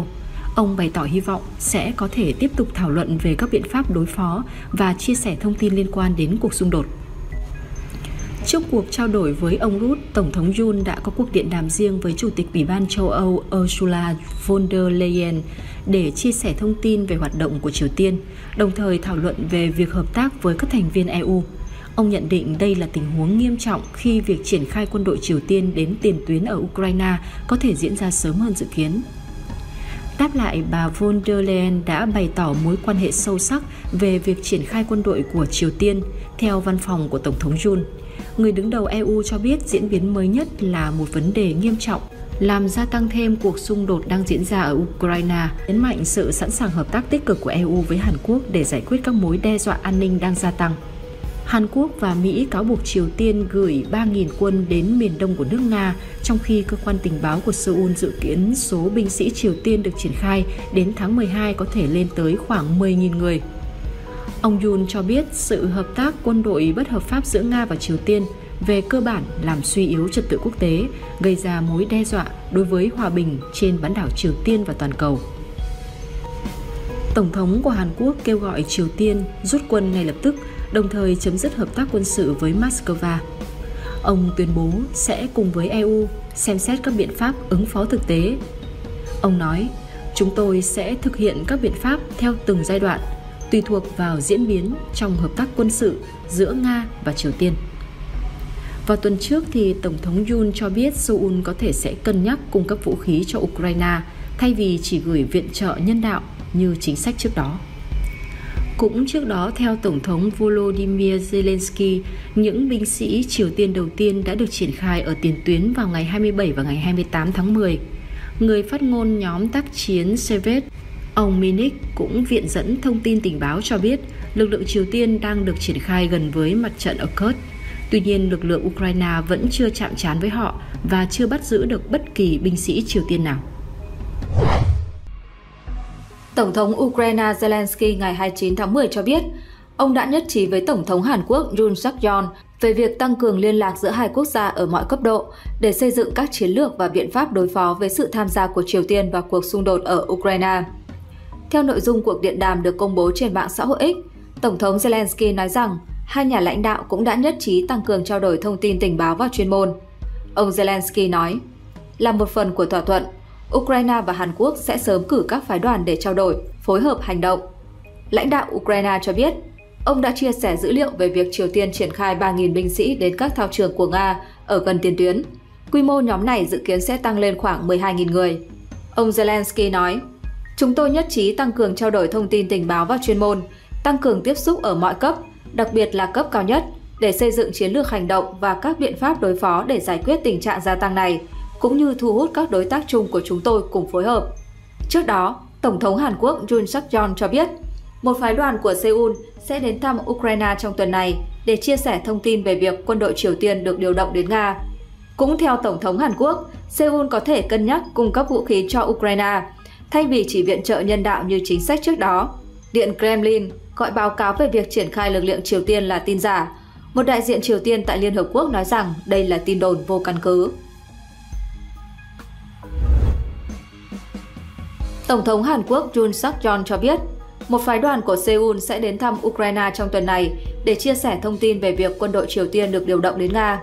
Ông bày tỏ hy vọng sẽ có thể tiếp tục thảo luận về các biện pháp đối phó và chia sẻ thông tin liên quan đến cuộc xung đột. Trước cuộc trao đổi với ông Rutte, Tổng thống Yoon đã có cuộc điện đàm riêng với Chủ tịch Ủy ban châu Âu Ursula von der Leyen để chia sẻ thông tin về hoạt động của Triều Tiên, đồng thời thảo luận về việc hợp tác với các thành viên EU. Ông nhận định đây là tình huống nghiêm trọng khi việc triển khai quân đội Triều Tiên đến tiền tuyến ở Ukraine có thể diễn ra sớm hơn dự kiến. Đáp lại, bà von der Leyen đã bày tỏ mối quan hệ sâu sắc về việc triển khai quân đội của Triều Tiên, theo văn phòng của Tổng thống Yoon. Người đứng đầu EU cho biết diễn biến mới nhất là một vấn đề nghiêm trọng, làm gia tăng thêm cuộc xung đột đang diễn ra ở Ukraine, nhấn mạnh sự sẵn sàng hợp tác tích cực của EU với Hàn Quốc để giải quyết các mối đe dọa an ninh đang gia tăng. Hàn Quốc và Mỹ cáo buộc Triều Tiên gửi 3.000 quân đến miền đông của nước Nga, trong khi cơ quan tình báo của Seoul dự kiến số binh sĩ Triều Tiên được triển khai đến tháng 12 có thể lên tới khoảng 10.000 người. Ông Yoon cho biết sự hợp tác quân đội bất hợp pháp giữa Nga và Triều Tiên về cơ bản làm suy yếu trật tự quốc tế, gây ra mối đe dọa đối với hòa bình trên bán đảo Triều Tiên và toàn cầu. Tổng thống của Hàn Quốc kêu gọi Triều Tiên rút quân ngay lập tức, đồng thời chấm dứt hợp tác quân sự với Moscow. Ông tuyên bố sẽ cùng với EU xem xét các biện pháp ứng phó thực tế. Ông nói, chúng tôi sẽ thực hiện các biện pháp theo từng giai đoạn, tùy thuộc vào diễn biến trong hợp tác quân sự giữa Nga và Triều Tiên. Vào tuần trước, thì Tổng thống Yoon cho biết Seoul có thể sẽ cân nhắc cung cấp vũ khí cho Ukraine thay vì chỉ gửi viện trợ nhân đạo như chính sách trước đó. Cũng trước đó, theo Tổng thống Volodymyr Zelensky, những binh sĩ Triều Tiên đầu tiên đã được triển khai ở tiền tuyến vào ngày 27 và ngày 28 tháng 10. Người phát ngôn nhóm tác chiến Sevet, ông Minik cũng viện dẫn thông tin tình báo cho biết lực lượng Triều Tiên đang được triển khai gần với mặt trận ở Kursk. Tuy nhiên, lực lượng Ukraine vẫn chưa chạm trán với họ và chưa bắt giữ được bất kỳ binh sĩ Triều Tiên nào. Tổng thống Ukraine Zelensky ngày 29 tháng 10 cho biết, ông đã nhất trí với Tổng thống Hàn Quốc Yoon Suk-yeol về việc tăng cường liên lạc giữa hai quốc gia ở mọi cấp độ để xây dựng các chiến lược và biện pháp đối phó với sự tham gia của Triều Tiên vào cuộc xung đột ở Ukraine. Theo nội dung cuộc điện đàm được công bố trên mạng xã hội X, Tổng thống Zelensky nói rằng hai nhà lãnh đạo cũng đã nhất trí tăng cường trao đổi thông tin tình báo và chuyên môn. Ông Zelensky nói, là một phần của thỏa thuận, Ukraine và Hàn Quốc sẽ sớm cử các phái đoàn để trao đổi, phối hợp hành động. Lãnh đạo Ukraine cho biết, ông đã chia sẻ dữ liệu về việc Triều Tiên triển khai 3.000 binh sĩ đến các thao trường của Nga ở gần tiền tuyến. Quy mô nhóm này dự kiến sẽ tăng lên khoảng 12.000 người. Ông Zelensky nói, "Chúng tôi nhất trí tăng cường trao đổi thông tin tình báo và chuyên môn, tăng cường tiếp xúc ở mọi cấp, đặc biệt là cấp cao nhất, để xây dựng chiến lược hành động và các biện pháp đối phó để giải quyết tình trạng gia tăng này, cũng như thu hút các đối tác chung của chúng tôi cùng phối hợp." Trước đó, Tổng thống Hàn Quốc Yoon Suk-yeol cho biết, một phái đoàn của Seoul sẽ đến thăm Ukraine trong tuần này để chia sẻ thông tin về việc quân đội Triều Tiên được điều động đến Nga. Cũng theo Tổng thống Hàn Quốc, Seoul có thể cân nhắc cung cấp vũ khí cho Ukraine, thay vì chỉ viện trợ nhân đạo như chính sách trước đó. Điện Kremlin gọi báo cáo về việc triển khai lực lượng Triều Tiên là tin giả. Một đại diện Triều Tiên tại Liên Hợp Quốc nói rằng đây là tin đồn vô căn cứ. Tổng thống Hàn Quốc Yoon Suk-yeol cho biết, một phái đoàn của Seoul sẽ đến thăm Ukraine trong tuần này để chia sẻ thông tin về việc quân đội Triều Tiên được điều động đến Nga.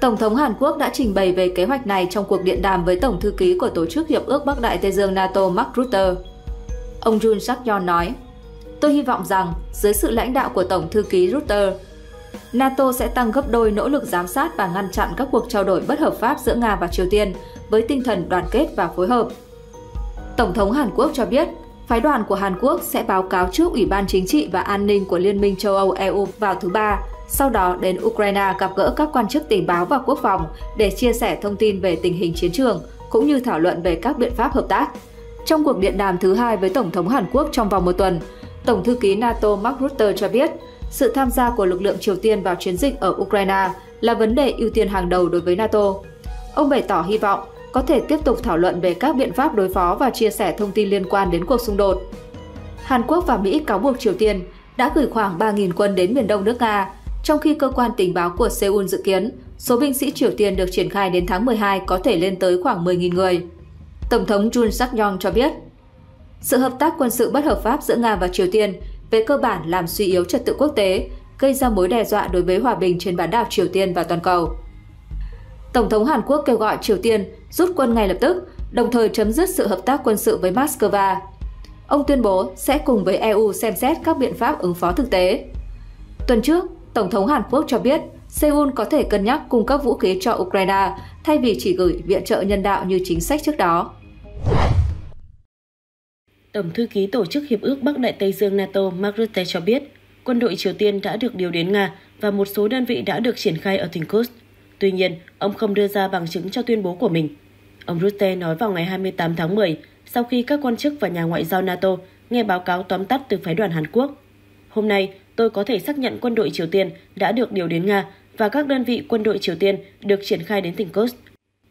Tổng thống Hàn Quốc đã trình bày về kế hoạch này trong cuộc điện đàm với Tổng thư ký của Tổ chức Hiệp ước Bắc Đại Tây Dương NATO Mark Rutte. Ông Yoon Suk-yeol nói, "Tôi hy vọng rằng, dưới sự lãnh đạo của Tổng thư ký Rutte, NATO sẽ tăng gấp đôi nỗ lực giám sát và ngăn chặn các cuộc trao đổi bất hợp pháp giữa Nga và Triều Tiên với tinh thần đoàn kết và phối hợp." Tổng thống Hàn Quốc cho biết, phái đoàn của Hàn Quốc sẽ báo cáo trước Ủy ban Chính trị và An ninh của Liên minh châu Âu EU vào thứ Ba, sau đó đến Ukraine gặp gỡ các quan chức tình báo và quốc phòng để chia sẻ thông tin về tình hình chiến trường, cũng như thảo luận về các biện pháp hợp tác. Trong cuộc điện đàm thứ hai với Tổng thống Hàn Quốc trong vòng một tuần, Tổng thư ký NATO Mark Rutte cho biết, sự tham gia của lực lượng Triều Tiên vào chiến dịch ở Ukraine là vấn đề ưu tiên hàng đầu đối với NATO. Ông bày tỏ hy vọng có thể tiếp tục thảo luận về các biện pháp đối phó và chia sẻ thông tin liên quan đến cuộc xung đột. Hàn Quốc và Mỹ cáo buộc Triều Tiên đã gửi khoảng 3.000 quân đến miền đông nước Nga, trong khi cơ quan tình báo của Seoul dự kiến số binh sĩ Triều Tiên được triển khai đến tháng 12 có thể lên tới khoảng 10.000 người. Tổng thống Yoon Suk-yeol cho biết, sự hợp tác quân sự bất hợp pháp giữa Nga và Triều Tiên về cơ bản làm suy yếu trật tự quốc tế, gây ra mối đe dọa đối với hòa bình trên bán đảo Triều Tiên và toàn cầu. Tổng thống Hàn Quốc kêu gọi Triều Tiên rút quân ngay lập tức, đồng thời chấm dứt sự hợp tác quân sự với Moscow. Ông tuyên bố sẽ cùng với EU xem xét các biện pháp ứng phó thực tế. Tuần trước, Tổng thống Hàn Quốc cho biết Seoul có thể cân nhắc cung cấp vũ khí cho Ukraine thay vì chỉ gửi viện trợ nhân đạo như chính sách trước đó. Tổng thư ký Tổ chức Hiệp ước Bắc Đại Tây Dương NATO Mark Rutte cho biết quân đội Triều Tiên đã được điều đến Nga và một số đơn vị đã được triển khai ở tỉnh Kursk. Tuy nhiên, ông không đưa ra bằng chứng cho tuyên bố của mình. Ông Rutte nói vào ngày 28 tháng 10 sau khi các quan chức và nhà ngoại giao NATO nghe báo cáo tóm tắt từ phái đoàn Hàn Quốc. "Hôm nay, tôi có thể xác nhận quân đội Triều Tiên đã được điều đến Nga và các đơn vị quân đội Triều Tiên được triển khai đến tỉnh Kursk."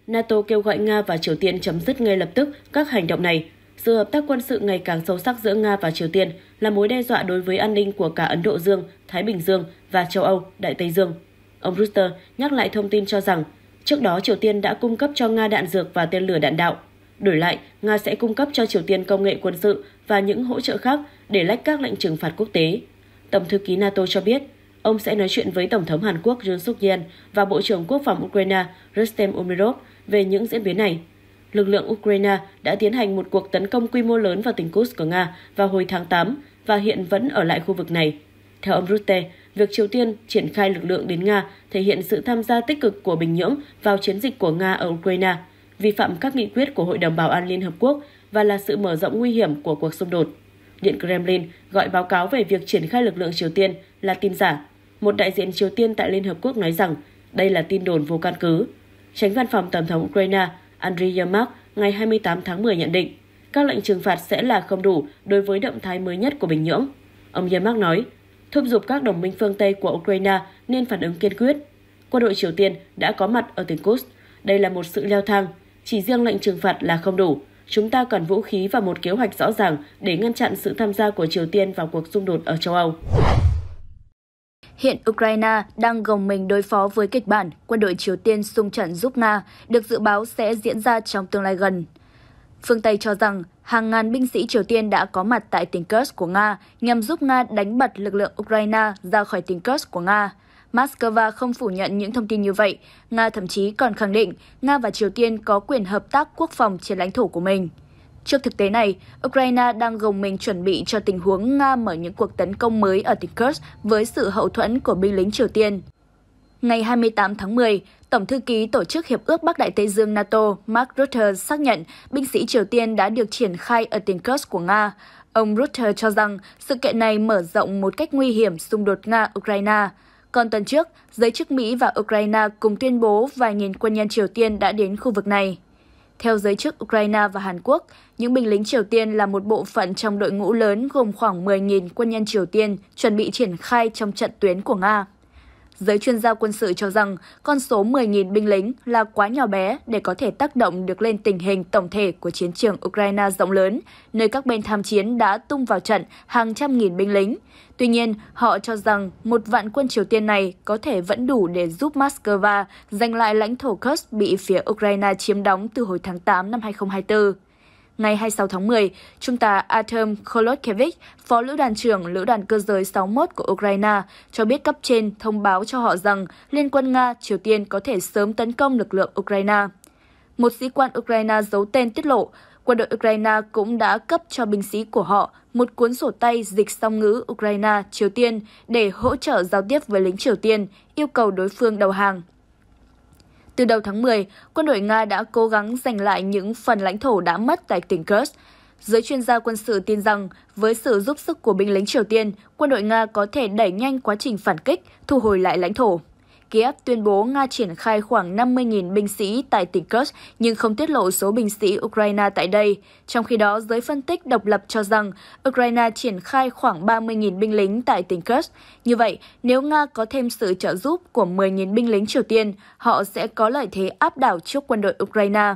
NATO kêu gọi Nga và Triều Tiên chấm dứt ngay lập tức các hành động này. Sự hợp tác quân sự ngày càng sâu sắc giữa Nga và Triều Tiên là mối đe dọa đối với an ninh của cả Ấn Độ Dương, Thái Bình Dương và châu Âu, Đại Tây Dương. Ông Rutte nhắc lại thông tin cho rằng, trước đó Triều Tiên đã cung cấp cho Nga đạn dược và tên lửa đạn đạo. Đổi lại, Nga sẽ cung cấp cho Triều Tiên công nghệ quân sự và những hỗ trợ khác để lách các lệnh trừng phạt quốc tế. Tổng thư ký NATO cho biết, ông sẽ nói chuyện với Tổng thống Hàn Quốc Yoon Suk-yeol và Bộ trưởng Quốc phòng Ukraine Rustem Umerov về những diễn biến này. Lực lượng Ukraine đã tiến hành một cuộc tấn công quy mô lớn vào tỉnh Kursk của Nga vào hồi tháng 8 và hiện vẫn ở lại khu vực này. Theo ông Rutte, việc Triều Tiên triển khai lực lượng đến Nga thể hiện sự tham gia tích cực của Bình Nhưỡng vào chiến dịch của Nga ở Ukraine, vi phạm các nghị quyết của Hội đồng Bảo an Liên Hợp Quốc và là sự mở rộng nguy hiểm của cuộc xung đột. Điện Kremlin gọi báo cáo về việc triển khai lực lượng Triều Tiên là tin giả. Một đại diện Triều Tiên tại Liên Hợp Quốc nói rằng đây là tin đồn vô căn cứ. Chánh văn phòng Tổng thống Ukraine Andriy Yermak ngày 28 tháng 10 nhận định, các lệnh trừng phạt sẽ là không đủ đối với động thái mới nhất của Bình Nhưỡng. Ông Yermak nói, thúc giục các đồng minh phương Tây của Ukraine nên phản ứng kiên quyết. Quân đội Triều Tiên đã có mặt ở tỉnh Kursk. Đây là một sự leo thang. Chỉ riêng lệnh trừng phạt là không đủ. Chúng ta cần vũ khí và một kế hoạch rõ ràng để ngăn chặn sự tham gia của Triều Tiên vào cuộc xung đột ở châu Âu. Hiện Ukraine đang gồng mình đối phó với kịch bản quân đội Triều Tiên xung trận giúp Nga được dự báo sẽ diễn ra trong tương lai gần. Phương Tây cho rằng hàng ngàn binh sĩ Triều Tiên đã có mặt tại tỉnh Kursk của Nga nhằm giúp Nga đánh bật lực lượng Ukraine ra khỏi tỉnh Kursk của Nga. Moscow không phủ nhận những thông tin như vậy. Nga thậm chí còn khẳng định Nga và Triều Tiên có quyền hợp tác quốc phòng trên lãnh thổ của mình. Trước thực tế này, Ukraine đang gồng mình chuẩn bị cho tình huống Nga mở những cuộc tấn công mới ở tỉnh Kursk với sự hậu thuẫn của binh lính Triều Tiên. Ngày 28 tháng 10, Tổng thư ký Tổ chức Hiệp ước Bắc Đại Tây Dương NATO Mark Rutte xác nhận binh sĩ Triều Tiên đã được triển khai ở tỉnh Kursk của Nga. Ông Rutte cho rằng sự kiện này mở rộng một cách nguy hiểm xung đột Nga-Ukraine. Còn tuần trước, giới chức Mỹ và Ukraine cùng tuyên bố vài nghìn quân nhân Triều Tiên đã đến khu vực này. Theo giới chức Ukraine và Hàn Quốc, những binh lính Triều Tiên là một bộ phận trong đội ngũ lớn gồm khoảng 10.000 quân nhân Triều Tiên chuẩn bị triển khai trong trận tuyến của Nga. Giới chuyên gia quân sự cho rằng con số 10.000 binh lính là quá nhỏ bé để có thể tác động được lên tình hình tổng thể của chiến trường Ukraine rộng lớn, nơi các bên tham chiến đã tung vào trận hàng trăm nghìn binh lính. Tuy nhiên, họ cho rằng 1.000.000 quân Triều Tiên này có thể vẫn đủ để giúp Moscow giành lại lãnh thổ Kursk bị phía Ukraine chiếm đóng từ hồi tháng 8 năm 2024. Ngày 26 tháng 10, Trung tá Artem Kholodkevich, Phó Lữ đoàn trưởng Lữ đoàn Cơ giới 61 của Ukraine, cho biết cấp trên thông báo cho họ rằng Liên quân Nga, Triều Tiên có thể sớm tấn công lực lượng Ukraine. Một sĩ quan Ukraine giấu tên tiết lộ, quân đội Ukraine cũng đã cấp cho binh sĩ của họ một cuốn sổ tay dịch song ngữ Ukraine, Triều Tiên để hỗ trợ giao tiếp với lính Triều Tiên, yêu cầu đối phương đầu hàng. Từ đầu tháng 10, quân đội Nga đã cố gắng giành lại những phần lãnh thổ đã mất tại tỉnh Kursk. Giới chuyên gia quân sự tin rằng, với sự giúp sức của binh lính Triều Tiên, quân đội Nga có thể đẩy nhanh quá trình phản kích, thu hồi lại lãnh thổ. Kiev tuyên bố Nga triển khai khoảng 50.000 binh sĩ tại tỉnh Kursk nhưng không tiết lộ số binh sĩ Ukraine tại đây. Trong khi đó, giới phân tích độc lập cho rằng Ukraine triển khai khoảng 30.000 binh lính tại tỉnh Kursk. Như vậy, nếu Nga có thêm sự trợ giúp của 10.000 binh lính Triều Tiên, họ sẽ có lợi thế áp đảo trước quân đội Ukraine.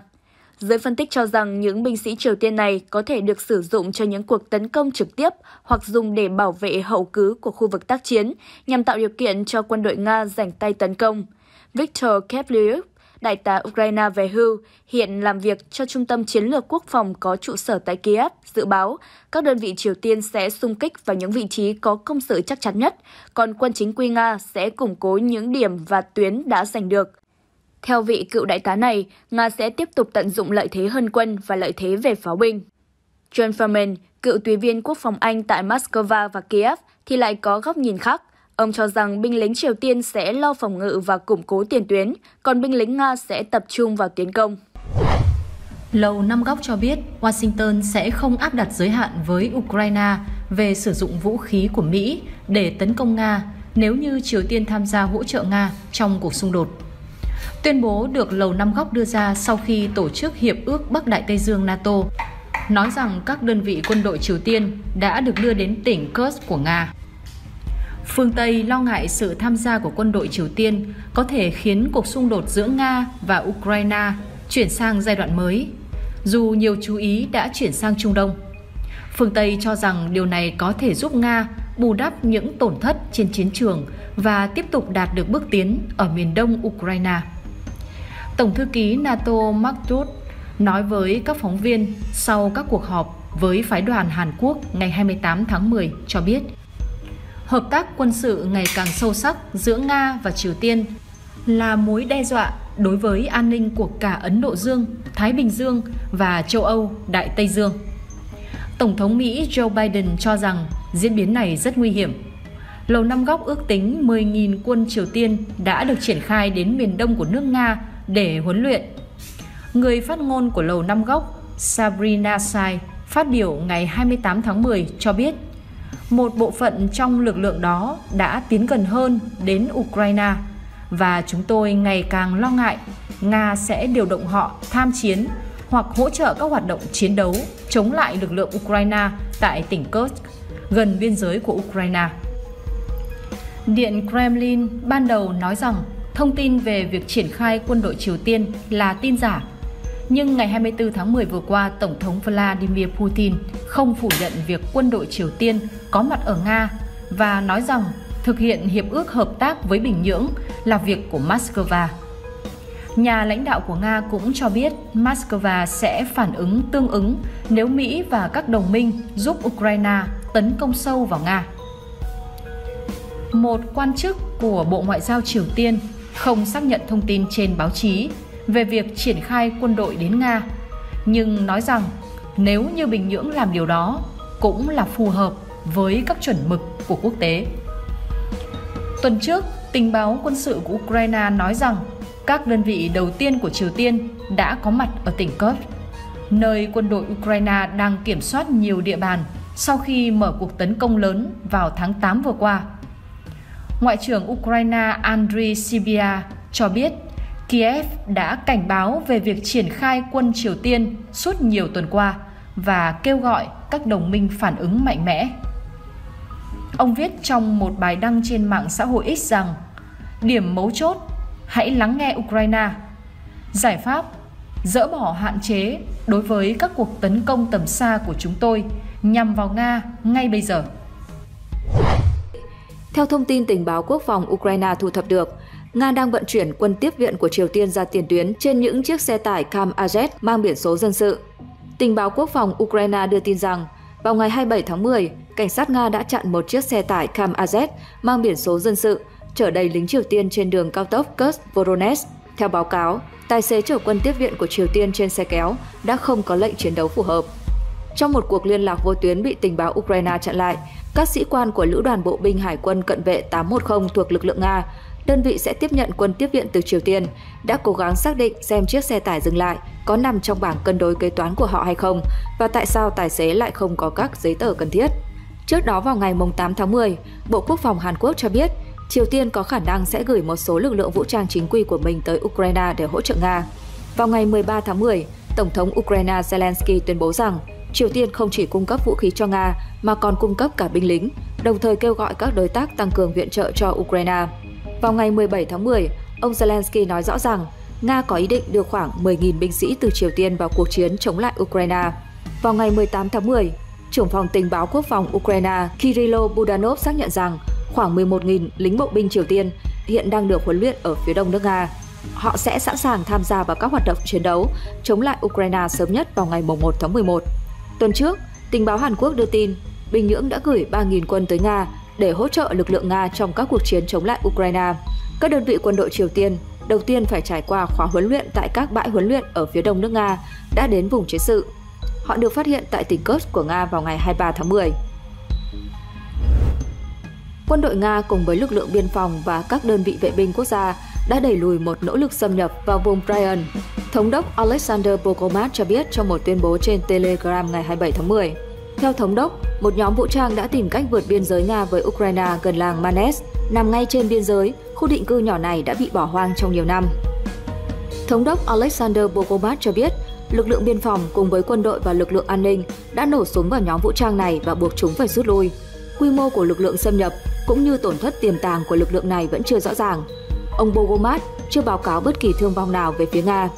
Giới phân tích cho rằng những binh sĩ Triều Tiên này có thể được sử dụng cho những cuộc tấn công trực tiếp hoặc dùng để bảo vệ hậu cứ của khu vực tác chiến, nhằm tạo điều kiện cho quân đội Nga giành tay tấn công. Viktor Kevlyuk, đại tá Ukraine về hưu, hiện làm việc cho Trung tâm Chiến lược Quốc phòng có trụ sở tại Kiev, dự báo các đơn vị Triều Tiên sẽ xung kích vào những vị trí có công sự chắc chắn nhất, còn quân chính quy Nga sẽ củng cố những điểm và tuyến đã giành được. Theo vị cựu đại tá này, Nga sẽ tiếp tục tận dụng lợi thế hơn quân và lợi thế về pháo binh. John Furman, cựu tùy viên quốc phòng Anh tại Moscow và Kiev, thì lại có góc nhìn khác. Ông cho rằng binh lính Triều Tiên sẽ lo phòng ngự và củng cố tiền tuyến, còn binh lính Nga sẽ tập trung vào tiến công. Lầu Năm Góc cho biết Washington sẽ không áp đặt giới hạn với Ukraine về sử dụng vũ khí của Mỹ để tấn công Nga nếu như Triều Tiên tham gia hỗ trợ Nga trong cuộc xung đột. Tuyên bố được Lầu Năm Góc đưa ra sau khi Tổ chức Hiệp ước Bắc Đại Tây Dương NATO nói rằng các đơn vị quân đội Triều Tiên đã được đưa đến tỉnh Kursk của Nga. Phương Tây lo ngại sự tham gia của quân đội Triều Tiên có thể khiến cuộc xung đột giữa Nga và Ukraine chuyển sang giai đoạn mới, dù nhiều chú ý đã chuyển sang Trung Đông. Phương Tây cho rằng điều này có thể giúp Nga bù đắp những tổn thất trên chiến trường và tiếp tục đạt được bước tiến ở miền đông Ukraine. Tổng thư ký NATO Mark Rutte nói với các phóng viên sau các cuộc họp với phái đoàn Hàn Quốc ngày 28 tháng 10 cho biết hợp tác quân sự ngày càng sâu sắc giữa Nga và Triều Tiên là mối đe dọa đối với an ninh của cả Ấn Độ Dương, Thái Bình Dương và châu Âu Đại Tây Dương. Tổng thống Mỹ Joe Biden cho rằng diễn biến này rất nguy hiểm. Lầu Năm Góc ước tính 10.000 quân Triều Tiên đã được triển khai đến miền đông của nước Nga để huấn luyện. Người phát ngôn của Lầu Năm Góc Sabrina Sai phát biểu ngày 28 tháng 10 cho biết một bộ phận trong lực lượng đó đã tiến gần hơn đến Ukraine và chúng tôi ngày càng lo ngại Nga sẽ điều động họ tham chiến hoặc hỗ trợ các hoạt động chiến đấu chống lại lực lượng Ukraine tại tỉnh Kursk, gần biên giới của Ukraine. Điện Kremlin ban đầu nói rằng thông tin về việc triển khai quân đội Triều Tiên là tin giả. Nhưng ngày 24 tháng 10 vừa qua, Tổng thống Vladimir Putin không phủ nhận việc quân đội Triều Tiên có mặt ở Nga và nói rằng thực hiện hiệp ước hợp tác với Bình Nhưỡng là việc của Moscow. Nhà lãnh đạo của Nga cũng cho biết Moscow sẽ phản ứng tương ứng nếu Mỹ và các đồng minh giúp Ukraine tấn công sâu vào Nga. Một quan chức của Bộ Ngoại giao Triều Tiên không xác nhận thông tin trên báo chí về việc triển khai quân đội đến Nga, nhưng nói rằng nếu như Bình Nhưỡng làm điều đó cũng là phù hợp với các chuẩn mực của quốc tế. Tuần trước, Tình báo quân sự của Ukraine nói rằng các đơn vị đầu tiên của Triều Tiên đã có mặt ở tỉnh Kursk, nơi quân đội Ukraine đang kiểm soát nhiều địa bàn sau khi mở cuộc tấn công lớn vào tháng 8 vừa qua. Ngoại trưởng Ukraine Andriy Sybiha cho biết Kiev đã cảnh báo về việc triển khai quân Triều Tiên suốt nhiều tuần qua và kêu gọi các đồng minh phản ứng mạnh mẽ. Ông viết trong một bài đăng trên mạng xã hội X rằng điểm mấu chốt, hãy lắng nghe Ukraine. Giải pháp, dỡ bỏ hạn chế đối với các cuộc tấn công tầm xa của chúng tôi nhằm vào Nga ngay bây giờ. Theo thông tin tình báo quốc phòng Ukraine thu thập được, Nga đang vận chuyển quân tiếp viện của Triều Tiên ra tiền tuyến trên những chiếc xe tải Kamaz mang biển số dân sự. Tình báo quốc phòng Ukraine đưa tin rằng, vào ngày 27 tháng 10, cảnh sát Nga đã chặn một chiếc xe tải Kamaz mang biển số dân sự chở đầy lính Triều Tiên trên đường cao tốc Kursk-Voronezh. Theo báo cáo, tài xế chở quân tiếp viện của Triều Tiên trên xe kéo đã không có lệnh chiến đấu phù hợp. Trong một cuộc liên lạc vô tuyến bị tình báo Ukraine chặn lại, các sĩ quan của Lữ đoàn Bộ binh Hải quân Cận vệ 810 thuộc lực lượng Nga, đơn vị sẽ tiếp nhận quân tiếp viện từ Triều Tiên, đã cố gắng xác định xem chiếc xe tải dừng lại có nằm trong bảng cân đối kế toán của họ hay không và tại sao tài xế lại không có các giấy tờ cần thiết. Trước đó vào ngày 8 tháng 10, Bộ Quốc phòng Hàn Quốc cho biết Triều Tiên có khả năng sẽ gửi một số lực lượng vũ trang chính quy của mình tới Ukraine để hỗ trợ Nga. Vào ngày 13 tháng 10, Tổng thống Ukraine Zelensky tuyên bố rằng Triều Tiên không chỉ cung cấp vũ khí cho Nga mà còn cung cấp cả binh lính, đồng thời kêu gọi các đối tác tăng cường viện trợ cho Ukraine. Vào ngày 17 tháng 10, ông Zelensky nói rõ rằng Nga có ý định đưa khoảng 10.000 binh sĩ từ Triều Tiên vào cuộc chiến chống lại Ukraine. Vào ngày 18 tháng 10, trưởng phòng tình báo quốc phòng Ukraine Kirilo Budanov xác nhận rằng khoảng 11.000 lính bộ binh Triều Tiên hiện đang được huấn luyện ở phía đông nước Nga. Họ sẽ sẵn sàng tham gia vào các hoạt động chiến đấu chống lại Ukraine sớm nhất vào ngày 1 tháng 11. Tuần trước, tình báo Hàn Quốc đưa tin Bình Nhưỡng đã gửi 3.000 quân tới Nga để hỗ trợ lực lượng Nga trong các cuộc chiến chống lại Ukraine. Các đơn vị quân đội Triều Tiên đầu tiên phải trải qua khóa huấn luyện tại các bãi huấn luyện ở phía đông nước Nga đã đến vùng chiến sự. Họ được phát hiện tại tỉnh Kursk của Nga vào ngày 23 tháng 10. Quân đội Nga cùng với lực lượng biên phòng và các đơn vị vệ binh quốc gia đã đẩy lùi một nỗ lực xâm nhập vào vùng Bryansk. Thống đốc Alexander Bogomaz cho biết trong một tuyên bố trên Telegram ngày 27 tháng 10. Theo thống đốc, một nhóm vũ trang đã tìm cách vượt biên giới Nga với Ukraine gần làng Manes, nằm ngay trên biên giới, khu định cư nhỏ này đã bị bỏ hoang trong nhiều năm. Thống đốc Alexander Bogomaz cho biết, lực lượng biên phòng cùng với quân đội và lực lượng an ninh đã nổ súng vào nhóm vũ trang này và buộc chúng phải rút lui. Quy mô của lực lượng xâm nhập cũng như tổn thất tiềm tàng của lực lượng này vẫn chưa rõ ràng. Ông Bogomaz chưa báo cáo bất kỳ thương vong nào về phía Nga.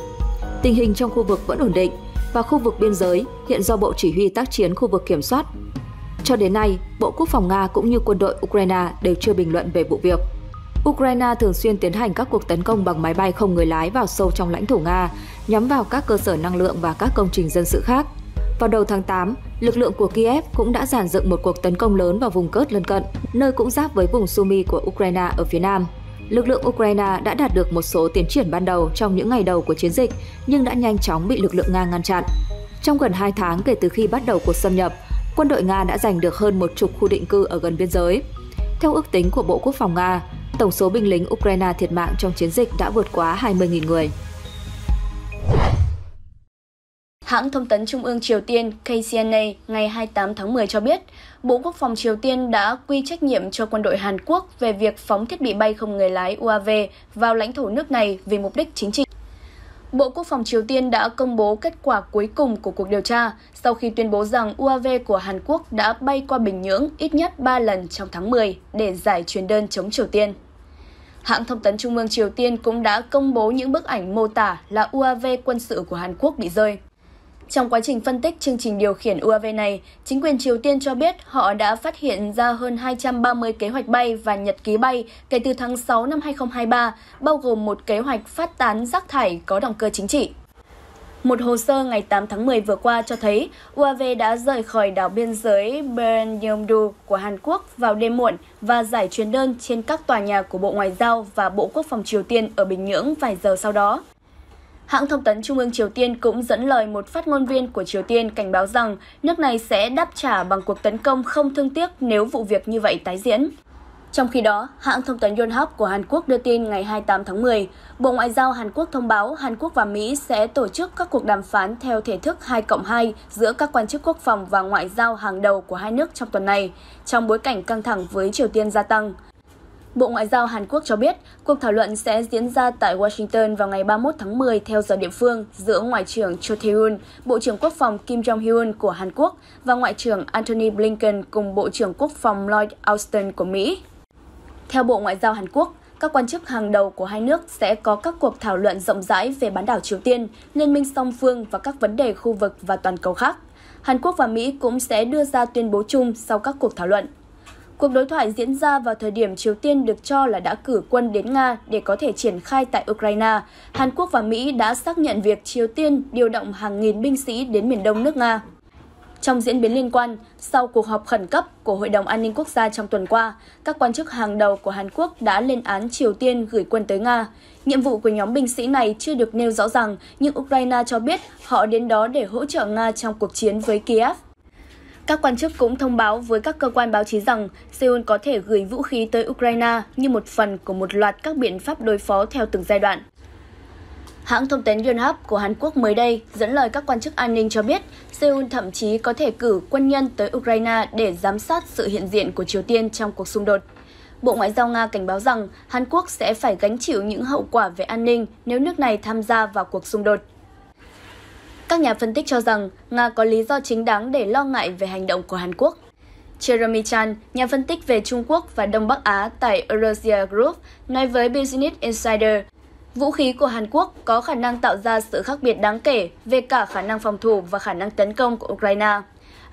Tình hình trong khu vực vẫn ổn định và khu vực biên giới hiện do Bộ Chỉ huy tác chiến khu vực kiểm soát. Cho đến nay, Bộ Quốc phòng Nga cũng như quân đội Ukraine đều chưa bình luận về vụ việc. Ukraine thường xuyên tiến hành các cuộc tấn công bằng máy bay không người lái vào sâu trong lãnh thổ Nga, nhắm vào các cơ sở năng lượng và các công trình dân sự khác. Vào đầu tháng 8, lực lượng của Kiev cũng đã dàn dựng một cuộc tấn công lớn vào vùng Kursk lân cận, nơi cũng giáp với vùng Sumy của Ukraine ở phía nam. Lực lượng Ukraine đã đạt được một số tiến triển ban đầu trong những ngày đầu của chiến dịch, nhưng đã nhanh chóng bị lực lượng Nga ngăn chặn. Trong gần 2 tháng kể từ khi bắt đầu cuộc xâm nhập, quân đội Nga đã giành được hơn 10 khu định cư ở gần biên giới. Theo ước tính của Bộ Quốc phòng Nga, tổng số binh lính Ukraine thiệt mạng trong chiến dịch đã vượt quá 20.000 người. Hãng thông tấn Trung ương Triều Tiên KCNA ngày 28 tháng 10 cho biết, Bộ Quốc phòng Triều Tiên đã quy trách nhiệm cho quân đội Hàn Quốc về việc phóng thiết bị bay không người lái UAV vào lãnh thổ nước này vì mục đích chính trị. Bộ Quốc phòng Triều Tiên đã công bố kết quả cuối cùng của cuộc điều tra sau khi tuyên bố rằng UAV của Hàn Quốc đã bay qua Bình Nhưỡng ít nhất 3 lần trong tháng 10 để giải truyền đơn chống Triều Tiên. Hãng thông tấn Trung ương Triều Tiên cũng đã công bố những bức ảnh mô tả là UAV quân sự của Hàn Quốc bị rơi. Trong quá trình phân tích chương trình điều khiển UAV này, chính quyền Triều Tiên cho biết họ đã phát hiện ra hơn 230 kế hoạch bay và nhật ký bay kể từ tháng 6 năm 2023, bao gồm một kế hoạch phát tán rác thải có động cơ chính trị. Một hồ sơ ngày 8 tháng 10 vừa qua cho thấy UAV đã rời khỏi đảo biên giới Byeongdu của Hàn Quốc vào đêm muộn và giải truyền đơn trên các tòa nhà của Bộ Ngoại giao và Bộ Quốc phòng Triều Tiên ở Bình Nhưỡng vài giờ sau đó. Hãng thông tấn Trung ương Triều Tiên cũng dẫn lời một phát ngôn viên của Triều Tiên cảnh báo rằng nước này sẽ đáp trả bằng cuộc tấn công không thương tiếc nếu vụ việc như vậy tái diễn. Trong khi đó, hãng thông tấn Yonhap của Hàn Quốc đưa tin ngày 28 tháng 10, Bộ Ngoại giao Hàn Quốc thông báo Hàn Quốc và Mỹ sẽ tổ chức các cuộc đàm phán theo thể thức 2+2 giữa các quan chức quốc phòng và ngoại giao hàng đầu của hai nước trong tuần này, trong bối cảnh căng thẳng với Triều Tiên gia tăng. Bộ Ngoại giao Hàn Quốc cho biết, cuộc thảo luận sẽ diễn ra tại Washington vào ngày 31 tháng 10 theo giờ địa phương giữa Ngoại trưởng Choe Son Hui, Bộ trưởng Quốc phòng Kim Jong Hyun của Hàn Quốc và Ngoại trưởng Antony Blinken cùng Bộ trưởng Quốc phòng Lloyd Austin của Mỹ. Theo Bộ Ngoại giao Hàn Quốc, các quan chức hàng đầu của hai nước sẽ có các cuộc thảo luận rộng rãi về bán đảo Triều Tiên, liên minh song phương và các vấn đề khu vực và toàn cầu khác. Hàn Quốc và Mỹ cũng sẽ đưa ra tuyên bố chung sau các cuộc thảo luận. Cuộc đối thoại diễn ra vào thời điểm Triều Tiên được cho là đã cử quân đến Nga để có thể triển khai tại Ukraine. Hàn Quốc và Mỹ đã xác nhận việc Triều Tiên điều động hàng nghìn binh sĩ đến miền đông nước Nga. Trong diễn biến liên quan, sau cuộc họp khẩn cấp của Hội đồng An ninh Quốc gia trong tuần qua, các quan chức hàng đầu của Hàn Quốc đã lên án Triều Tiên gửi quân tới Nga. Nhiệm vụ của nhóm binh sĩ này chưa được nêu rõ ràng, nhưng Ukraine cho biết họ đến đó để hỗ trợ Nga trong cuộc chiến với Kiev. Các quan chức cũng thông báo với các cơ quan báo chí rằng Seoul có thể gửi vũ khí tới Ukraine như một phần của một loạt các biện pháp đối phó theo từng giai đoạn. Hãng thông tấn Yonhap của Hàn Quốc mới đây dẫn lời các quan chức an ninh cho biết Seoul thậm chí có thể cử quân nhân tới Ukraine để giám sát sự hiện diện của Triều Tiên trong cuộc xung đột. Bộ Ngoại giao Nga cảnh báo rằng Hàn Quốc sẽ phải gánh chịu những hậu quả về an ninh nếu nước này tham gia vào cuộc xung đột. Các nhà phân tích cho rằng Nga có lý do chính đáng để lo ngại về hành động của Hàn Quốc. Jeremy Chan, nhà phân tích về Trung Quốc và Đông Bắc Á tại Eurasia Group, nói với Business Insider, vũ khí của Hàn Quốc có khả năng tạo ra sự khác biệt đáng kể về cả khả năng phòng thủ và khả năng tấn công của Ukraine.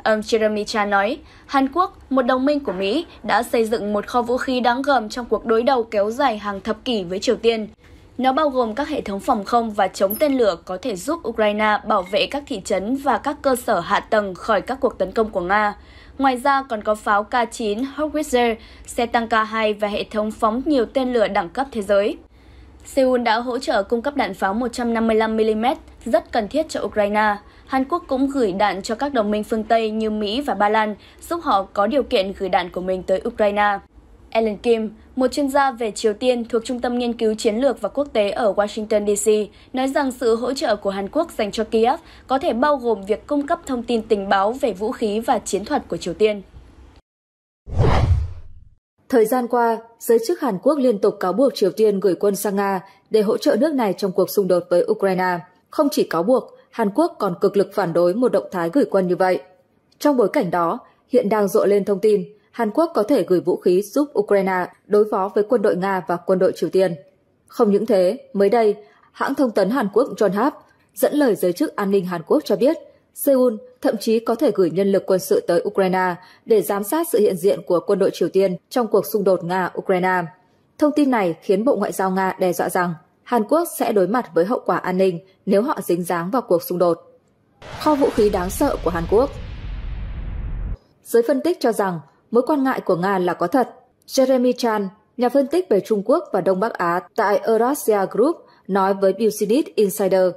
Ông Jeremy Chan nói, Hàn Quốc, một đồng minh của Mỹ, đã xây dựng một kho vũ khí đáng gờm trong cuộc đối đầu kéo dài hàng thập kỷ với Triều Tiên. Nó bao gồm các hệ thống phòng không và chống tên lửa có thể giúp Ukraine bảo vệ các thị trấn và các cơ sở hạ tầng khỏi các cuộc tấn công của Nga. Ngoài ra còn có pháo K9 Howitzer, xe tăng K2 và hệ thống phóng nhiều tên lửa đẳng cấp thế giới. Seoul đã hỗ trợ cung cấp đạn pháo 155mm rất cần thiết cho Ukraine. Hàn Quốc cũng gửi đạn cho các đồng minh phương Tây như Mỹ và Ba Lan, giúp họ có điều kiện gửi đạn của mình tới Ukraine. Ellen Kim, một chuyên gia về Triều Tiên thuộc Trung tâm Nghiên cứu Chiến lược và Quốc tế ở Washington, D.C., nói rằng sự hỗ trợ của Hàn Quốc dành cho Kiev có thể bao gồm việc cung cấp thông tin tình báo về vũ khí và chiến thuật của Triều Tiên. Thời gian qua, giới chức Hàn Quốc liên tục cáo buộc Triều Tiên gửi quân sang Nga để hỗ trợ nước này trong cuộc xung đột với Ukraine. Không chỉ cáo buộc, Hàn Quốc còn cực lực phản đối một động thái gửi quân như vậy. Trong bối cảnh đó, hiện đang rộ lên thông tin Hàn Quốc có thể gửi vũ khí giúp Ukraine đối phó với quân đội Nga và quân đội Triều Tiên. Không những thế, mới đây, hãng thông tấn Hàn Quốc Yonhap dẫn lời giới chức an ninh Hàn Quốc cho biết Seoul thậm chí có thể gửi nhân lực quân sự tới Ukraine để giám sát sự hiện diện của quân đội Triều Tiên trong cuộc xung đột Nga-Ukraine. Thông tin này khiến Bộ Ngoại giao Nga đe dọa rằng Hàn Quốc sẽ đối mặt với hậu quả an ninh nếu họ dính dáng vào cuộc xung đột. Kho vũ khí đáng sợ của Hàn Quốc. Giới phân tích cho rằng mối quan ngại của Nga là có thật. Jeremy Chan, nhà phân tích về Trung Quốc và Đông Bắc Á tại Eurasia Group, nói với Business Insider,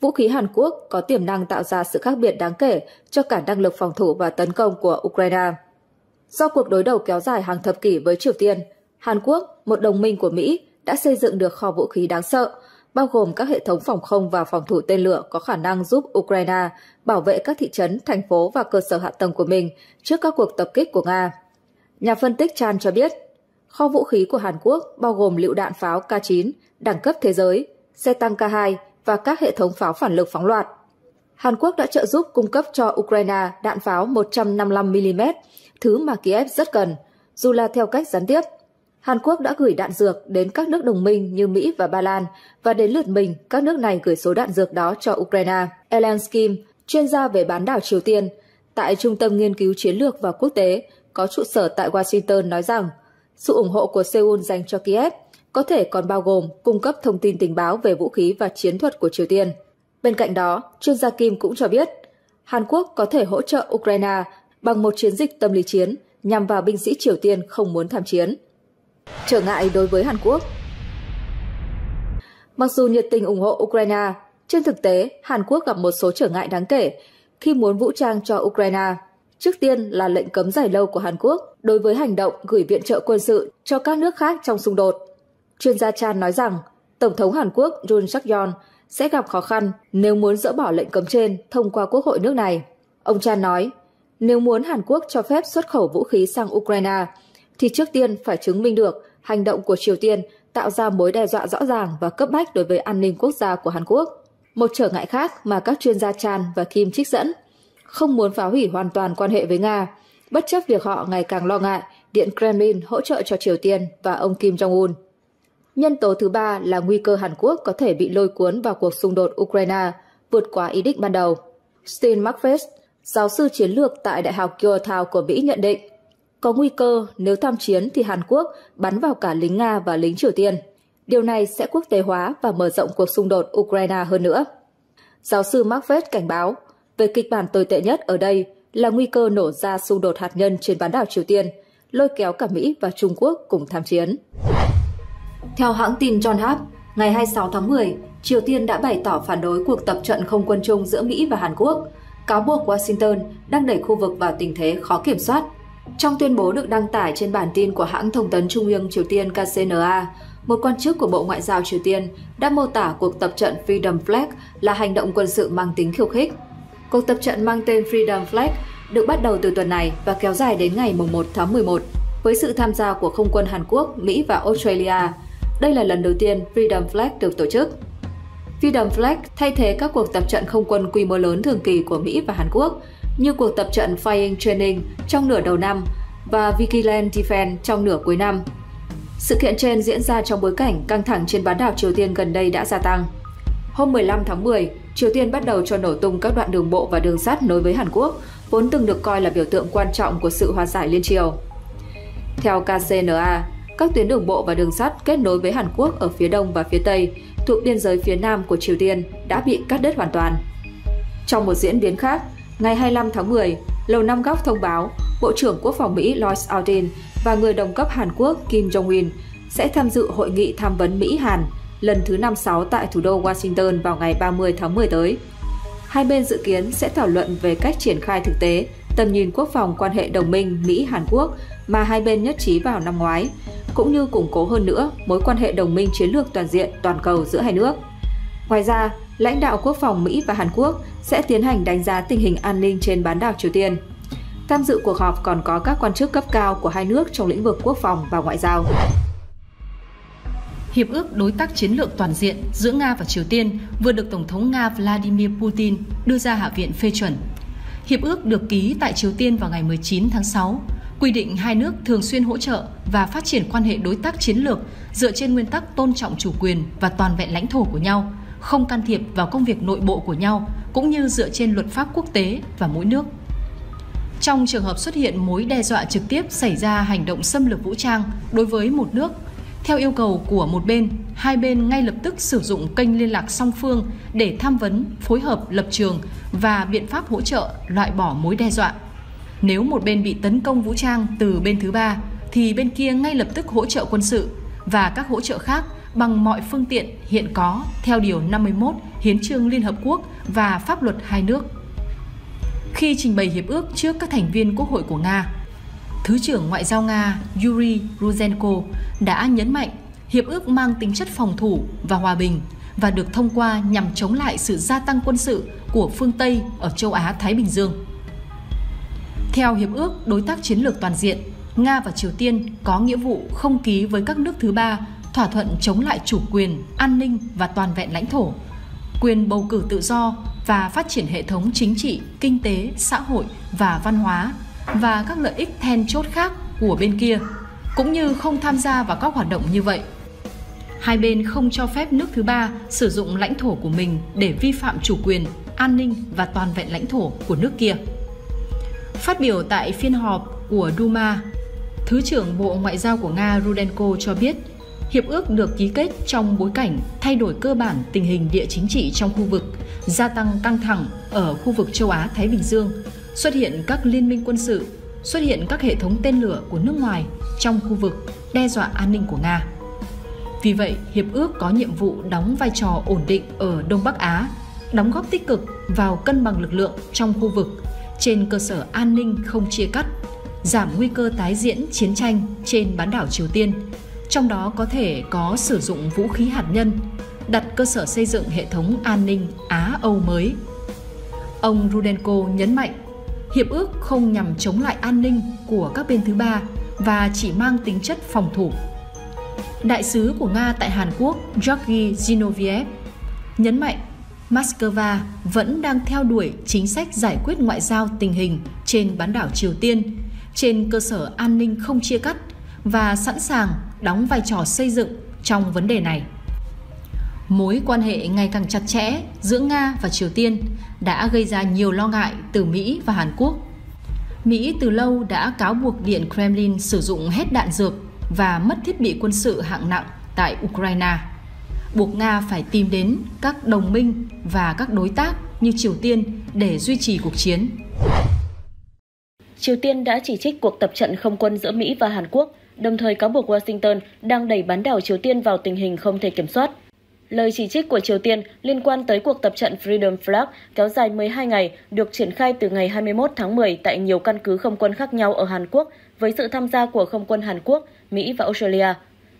vũ khí Hàn Quốc có tiềm năng tạo ra sự khác biệt đáng kể cho cả năng lực phòng thủ và tấn công của Ukraine. Do cuộc đối đầu kéo dài hàng thập kỷ với Triều Tiên, Hàn Quốc, một đồng minh của Mỹ, đã xây dựng được kho vũ khí đáng sợ, bao gồm các hệ thống phòng không và phòng thủ tên lửa có khả năng giúp Ukraine bảo vệ các thị trấn, thành phố và cơ sở hạ tầng của mình trước các cuộc tập kích của Nga. Nhà phân tích Chan cho biết, kho vũ khí của Hàn Quốc bao gồm lựu đạn pháo K9 đẳng cấp thế giới, xe tăng K2 và các hệ thống pháo phản lực phóng loạt. Hàn Quốc đã trợ giúp cung cấp cho Ukraine đạn pháo 155mm, thứ mà Kiev rất cần, dù là theo cách gián tiếp. Hàn Quốc đã gửi đạn dược đến các nước đồng minh như Mỹ và Ba Lan và đến lượt mình các nước này gửi số đạn dược đó cho Ukraine. Ellen Kim, chuyên gia về bán đảo Triều Tiên, tại Trung tâm Nghiên cứu Chiến lược và Quốc tế có trụ sở tại Washington nói rằng sự ủng hộ của Seoul dành cho Kiev có thể còn bao gồm cung cấp thông tin tình báo về vũ khí và chiến thuật của Triều Tiên. Bên cạnh đó, chuyên gia Kim cũng cho biết Hàn Quốc có thể hỗ trợ Ukraine bằng một chiến dịch tâm lý chiến nhằm vào binh sĩ Triều Tiên không muốn tham chiến. Trở ngại đối với Hàn Quốc. Mặc dù nhiệt tình ủng hộ Ukraine, trên thực tế Hàn Quốc gặp một số trở ngại đáng kể khi muốn vũ trang cho Ukraine. Trước tiên là lệnh cấm giải lâu của Hàn Quốc đối với hành động gửi viện trợ quân sự cho các nước khác trong xung đột. Chuyên gia Chan nói rằng Tổng thống Hàn Quốc Yoon Suk-yeol sẽ gặp khó khăn nếu muốn dỡ bỏ lệnh cấm trên thông qua Quốc hội nước này. Ông Chan nói, nếu muốn Hàn Quốc cho phép xuất khẩu vũ khí sang Ukraine, thì trước tiên phải chứng minh được hành động của Triều Tiên tạo ra mối đe dọa rõ ràng và cấp bách đối với an ninh quốc gia của Hàn Quốc. Một trở ngại khác mà các chuyên gia Chan và Kim trích dẫn, không muốn phá hủy hoàn toàn quan hệ với Nga, bất chấp việc họ ngày càng lo ngại Điện Kremlin hỗ trợ cho Triều Tiên và ông Kim Jong-un. Nhân tố thứ ba là nguy cơ Hàn Quốc có thể bị lôi cuốn vào cuộc xung đột Ukraine vượt quá ý định ban đầu. Steve McFest, giáo sư chiến lược tại Đại học Georgetown của Mỹ nhận định, có nguy cơ nếu tham chiến thì Hàn Quốc bắn vào cả lính Nga và lính Triều Tiên. Điều này sẽ quốc tế hóa và mở rộng cuộc xung đột Ukraine hơn nữa. Giáo sư McFest cảnh báo, về kịch bản tồi tệ nhất ở đây là nguy cơ nổ ra xung đột hạt nhân trên bán đảo Triều Tiên, lôi kéo cả Mỹ và Trung Quốc cùng tham chiến. Theo hãng tin Yonhap, ngày 26 tháng 10, Triều Tiên đã bày tỏ phản đối cuộc tập trận không quân chung giữa Mỹ và Hàn Quốc, cáo buộc Washington đang đẩy khu vực vào tình thế khó kiểm soát. Trong tuyên bố được đăng tải trên bản tin của hãng thông tấn Trung ương Triều Tiên KCNA, một quan chức của Bộ Ngoại giao Triều Tiên đã mô tả cuộc tập trận Freedom Flag là hành động quân sự mang tính khiêu khích. Cuộc tập trận mang tên Freedom Flag được bắt đầu từ tuần này và kéo dài đến ngày 1 tháng 11, với sự tham gia của không quân Hàn Quốc, Mỹ và Australia. Đây là lần đầu tiên Freedom Flag được tổ chức. Freedom Flag thay thế các cuộc tập trận không quân quy mô lớn thường kỳ của Mỹ và Hàn Quốc, như cuộc tập trận Flying Training trong nửa đầu năm và Vigilant Defense trong nửa cuối năm. Sự kiện trên diễn ra trong bối cảnh căng thẳng trên bán đảo Triều Tiên gần đây đã gia tăng. Hôm 15 tháng 10, Triều Tiên bắt đầu cho nổ tung các đoạn đường bộ và đường sắt nối với Hàn Quốc, vốn từng được coi là biểu tượng quan trọng của sự hòa giải liên triều. Theo KCNA, các tuyến đường bộ và đường sắt kết nối với Hàn Quốc ở phía đông và phía tây, thuộc biên giới phía nam của Triều Tiên, đã bị cắt đứt hoàn toàn. Trong một diễn biến khác, ngày 25 tháng 10, Lầu Năm Góc thông báo Bộ trưởng Quốc phòng Mỹ Lloyd Austin và người đồng cấp Hàn Quốc Kim Jong-un sẽ tham dự Hội nghị tham vấn Mỹ-Hàn lần thứ 56 tại thủ đô Washington vào ngày 30 tháng 10 tới. Hai bên dự kiến sẽ thảo luận về cách triển khai thực tế tầm nhìn quốc phòng quan hệ đồng minh Mỹ-Hàn Quốc mà hai bên nhất trí vào năm ngoái, cũng như củng cố hơn nữa mối quan hệ đồng minh chiến lược toàn diện toàn cầu giữa hai nước. Ngoài ra, lãnh đạo quốc phòng Mỹ và Hàn Quốc sẽ tiến hành đánh giá tình hình an ninh trên bán đảo Triều Tiên. Tham dự cuộc họp còn có các quan chức cấp cao của hai nước trong lĩnh vực quốc phòng và ngoại giao. Hiệp ước đối tác chiến lược toàn diện giữa Nga và Triều Tiên vừa được Tổng thống Nga Vladimir Putin đưa ra Hạ viện phê chuẩn. Hiệp ước được ký tại Triều Tiên vào ngày 19 tháng 6, quy định hai nước thường xuyên hỗ trợ và phát triển quan hệ đối tác chiến lược dựa trên nguyên tắc tôn trọng chủ quyền và toàn vẹn lãnh thổ của nhau, không can thiệp vào công việc nội bộ của nhau, cũng như dựa trên luật pháp quốc tế và mỗi nước. Trong trường hợp xuất hiện mối đe dọa trực tiếp xảy ra hành động xâm lược vũ trang đối với một nước, theo yêu cầu của một bên, hai bên ngay lập tức sử dụng kênh liên lạc song phương để tham vấn, phối hợp lập trường và biện pháp hỗ trợ loại bỏ mối đe dọa. Nếu một bên bị tấn công vũ trang từ bên thứ ba, thì bên kia ngay lập tức hỗ trợ quân sự và các hỗ trợ khác bằng mọi phương tiện hiện có theo Điều 51 Hiến chương Liên Hợp Quốc và pháp luật hai nước. Khi trình bày hiệp ước trước các thành viên Quốc hội của Nga, Thứ trưởng Ngoại giao Nga Yuri Rudenko đã nhấn mạnh hiệp ước mang tính chất phòng thủ và hòa bình và được thông qua nhằm chống lại sự gia tăng quân sự của phương Tây ở châu Á-Thái Bình Dương. Theo hiệp ước đối tác chiến lược toàn diện, Nga và Triều Tiên có nghĩa vụ không ký với các nước thứ ba thỏa thuận chống lại chủ quyền, an ninh và toàn vẹn lãnh thổ, quyền bầu cử tự do và phát triển hệ thống chính trị, kinh tế, xã hội và văn hóa và các lợi ích then chốt khác của bên kia, cũng như không tham gia vào các hoạt động như vậy. Hai bên không cho phép nước thứ ba sử dụng lãnh thổ của mình để vi phạm chủ quyền, an ninh và toàn vẹn lãnh thổ của nước kia. Phát biểu tại phiên họp của Duma, Thứ trưởng Bộ Ngoại giao của Nga Rudenko cho biết hiệp ước được ký kết trong bối cảnh thay đổi cơ bản tình hình địa chính trị trong khu vực, gia tăng căng thẳng ở khu vực châu Á-Thái Bình Dương, xuất hiện các liên minh quân sự, xuất hiện các hệ thống tên lửa của nước ngoài trong khu vực đe dọa an ninh của Nga. Vì vậy, hiệp ước có nhiệm vụ đóng vai trò ổn định ở Đông Bắc Á, đóng góp tích cực vào cân bằng lực lượng trong khu vực, trên cơ sở an ninh không chia cắt, giảm nguy cơ tái diễn chiến tranh trên bán đảo Triều Tiên, trong đó có thể có sử dụng vũ khí hạt nhân, đặt cơ sở xây dựng hệ thống an ninh Á-Âu mới. Ông Rudenko nhấn mạnh, hiệp ước không nhằm chống lại an ninh của các bên thứ ba và chỉ mang tính chất phòng thủ. Đại sứ của Nga tại Hàn Quốc Georgy Zinoviev nhấn mạnh Moscow vẫn đang theo đuổi chính sách giải quyết ngoại giao tình hình trên bán đảo Triều Tiên trên cơ sở an ninh không chia cắt và sẵn sàng đóng vai trò xây dựng trong vấn đề này. Mối quan hệ ngày càng chặt chẽ giữa Nga và Triều Tiên đã gây ra nhiều lo ngại từ Mỹ và Hàn Quốc. Mỹ từ lâu đã cáo buộc Điện Kremlin sử dụng hết đạn dược và mất thiết bị quân sự hạng nặng tại Ukraine, buộc Nga phải tìm đến các đồng minh và các đối tác như Triều Tiên để duy trì cuộc chiến. Triều Tiên đã chỉ trích cuộc tập trận không quân giữa Mỹ và Hàn Quốc, đồng thời cáo buộc Washington đang đẩy bán đảo Triều Tiên vào tình hình không thể kiểm soát. Lời chỉ trích của Triều Tiên liên quan tới cuộc tập trận Freedom Flag kéo dài 12 ngày được triển khai từ ngày 21 tháng 10 tại nhiều căn cứ không quân khác nhau ở Hàn Quốc với sự tham gia của không quân Hàn Quốc, Mỹ và Australia.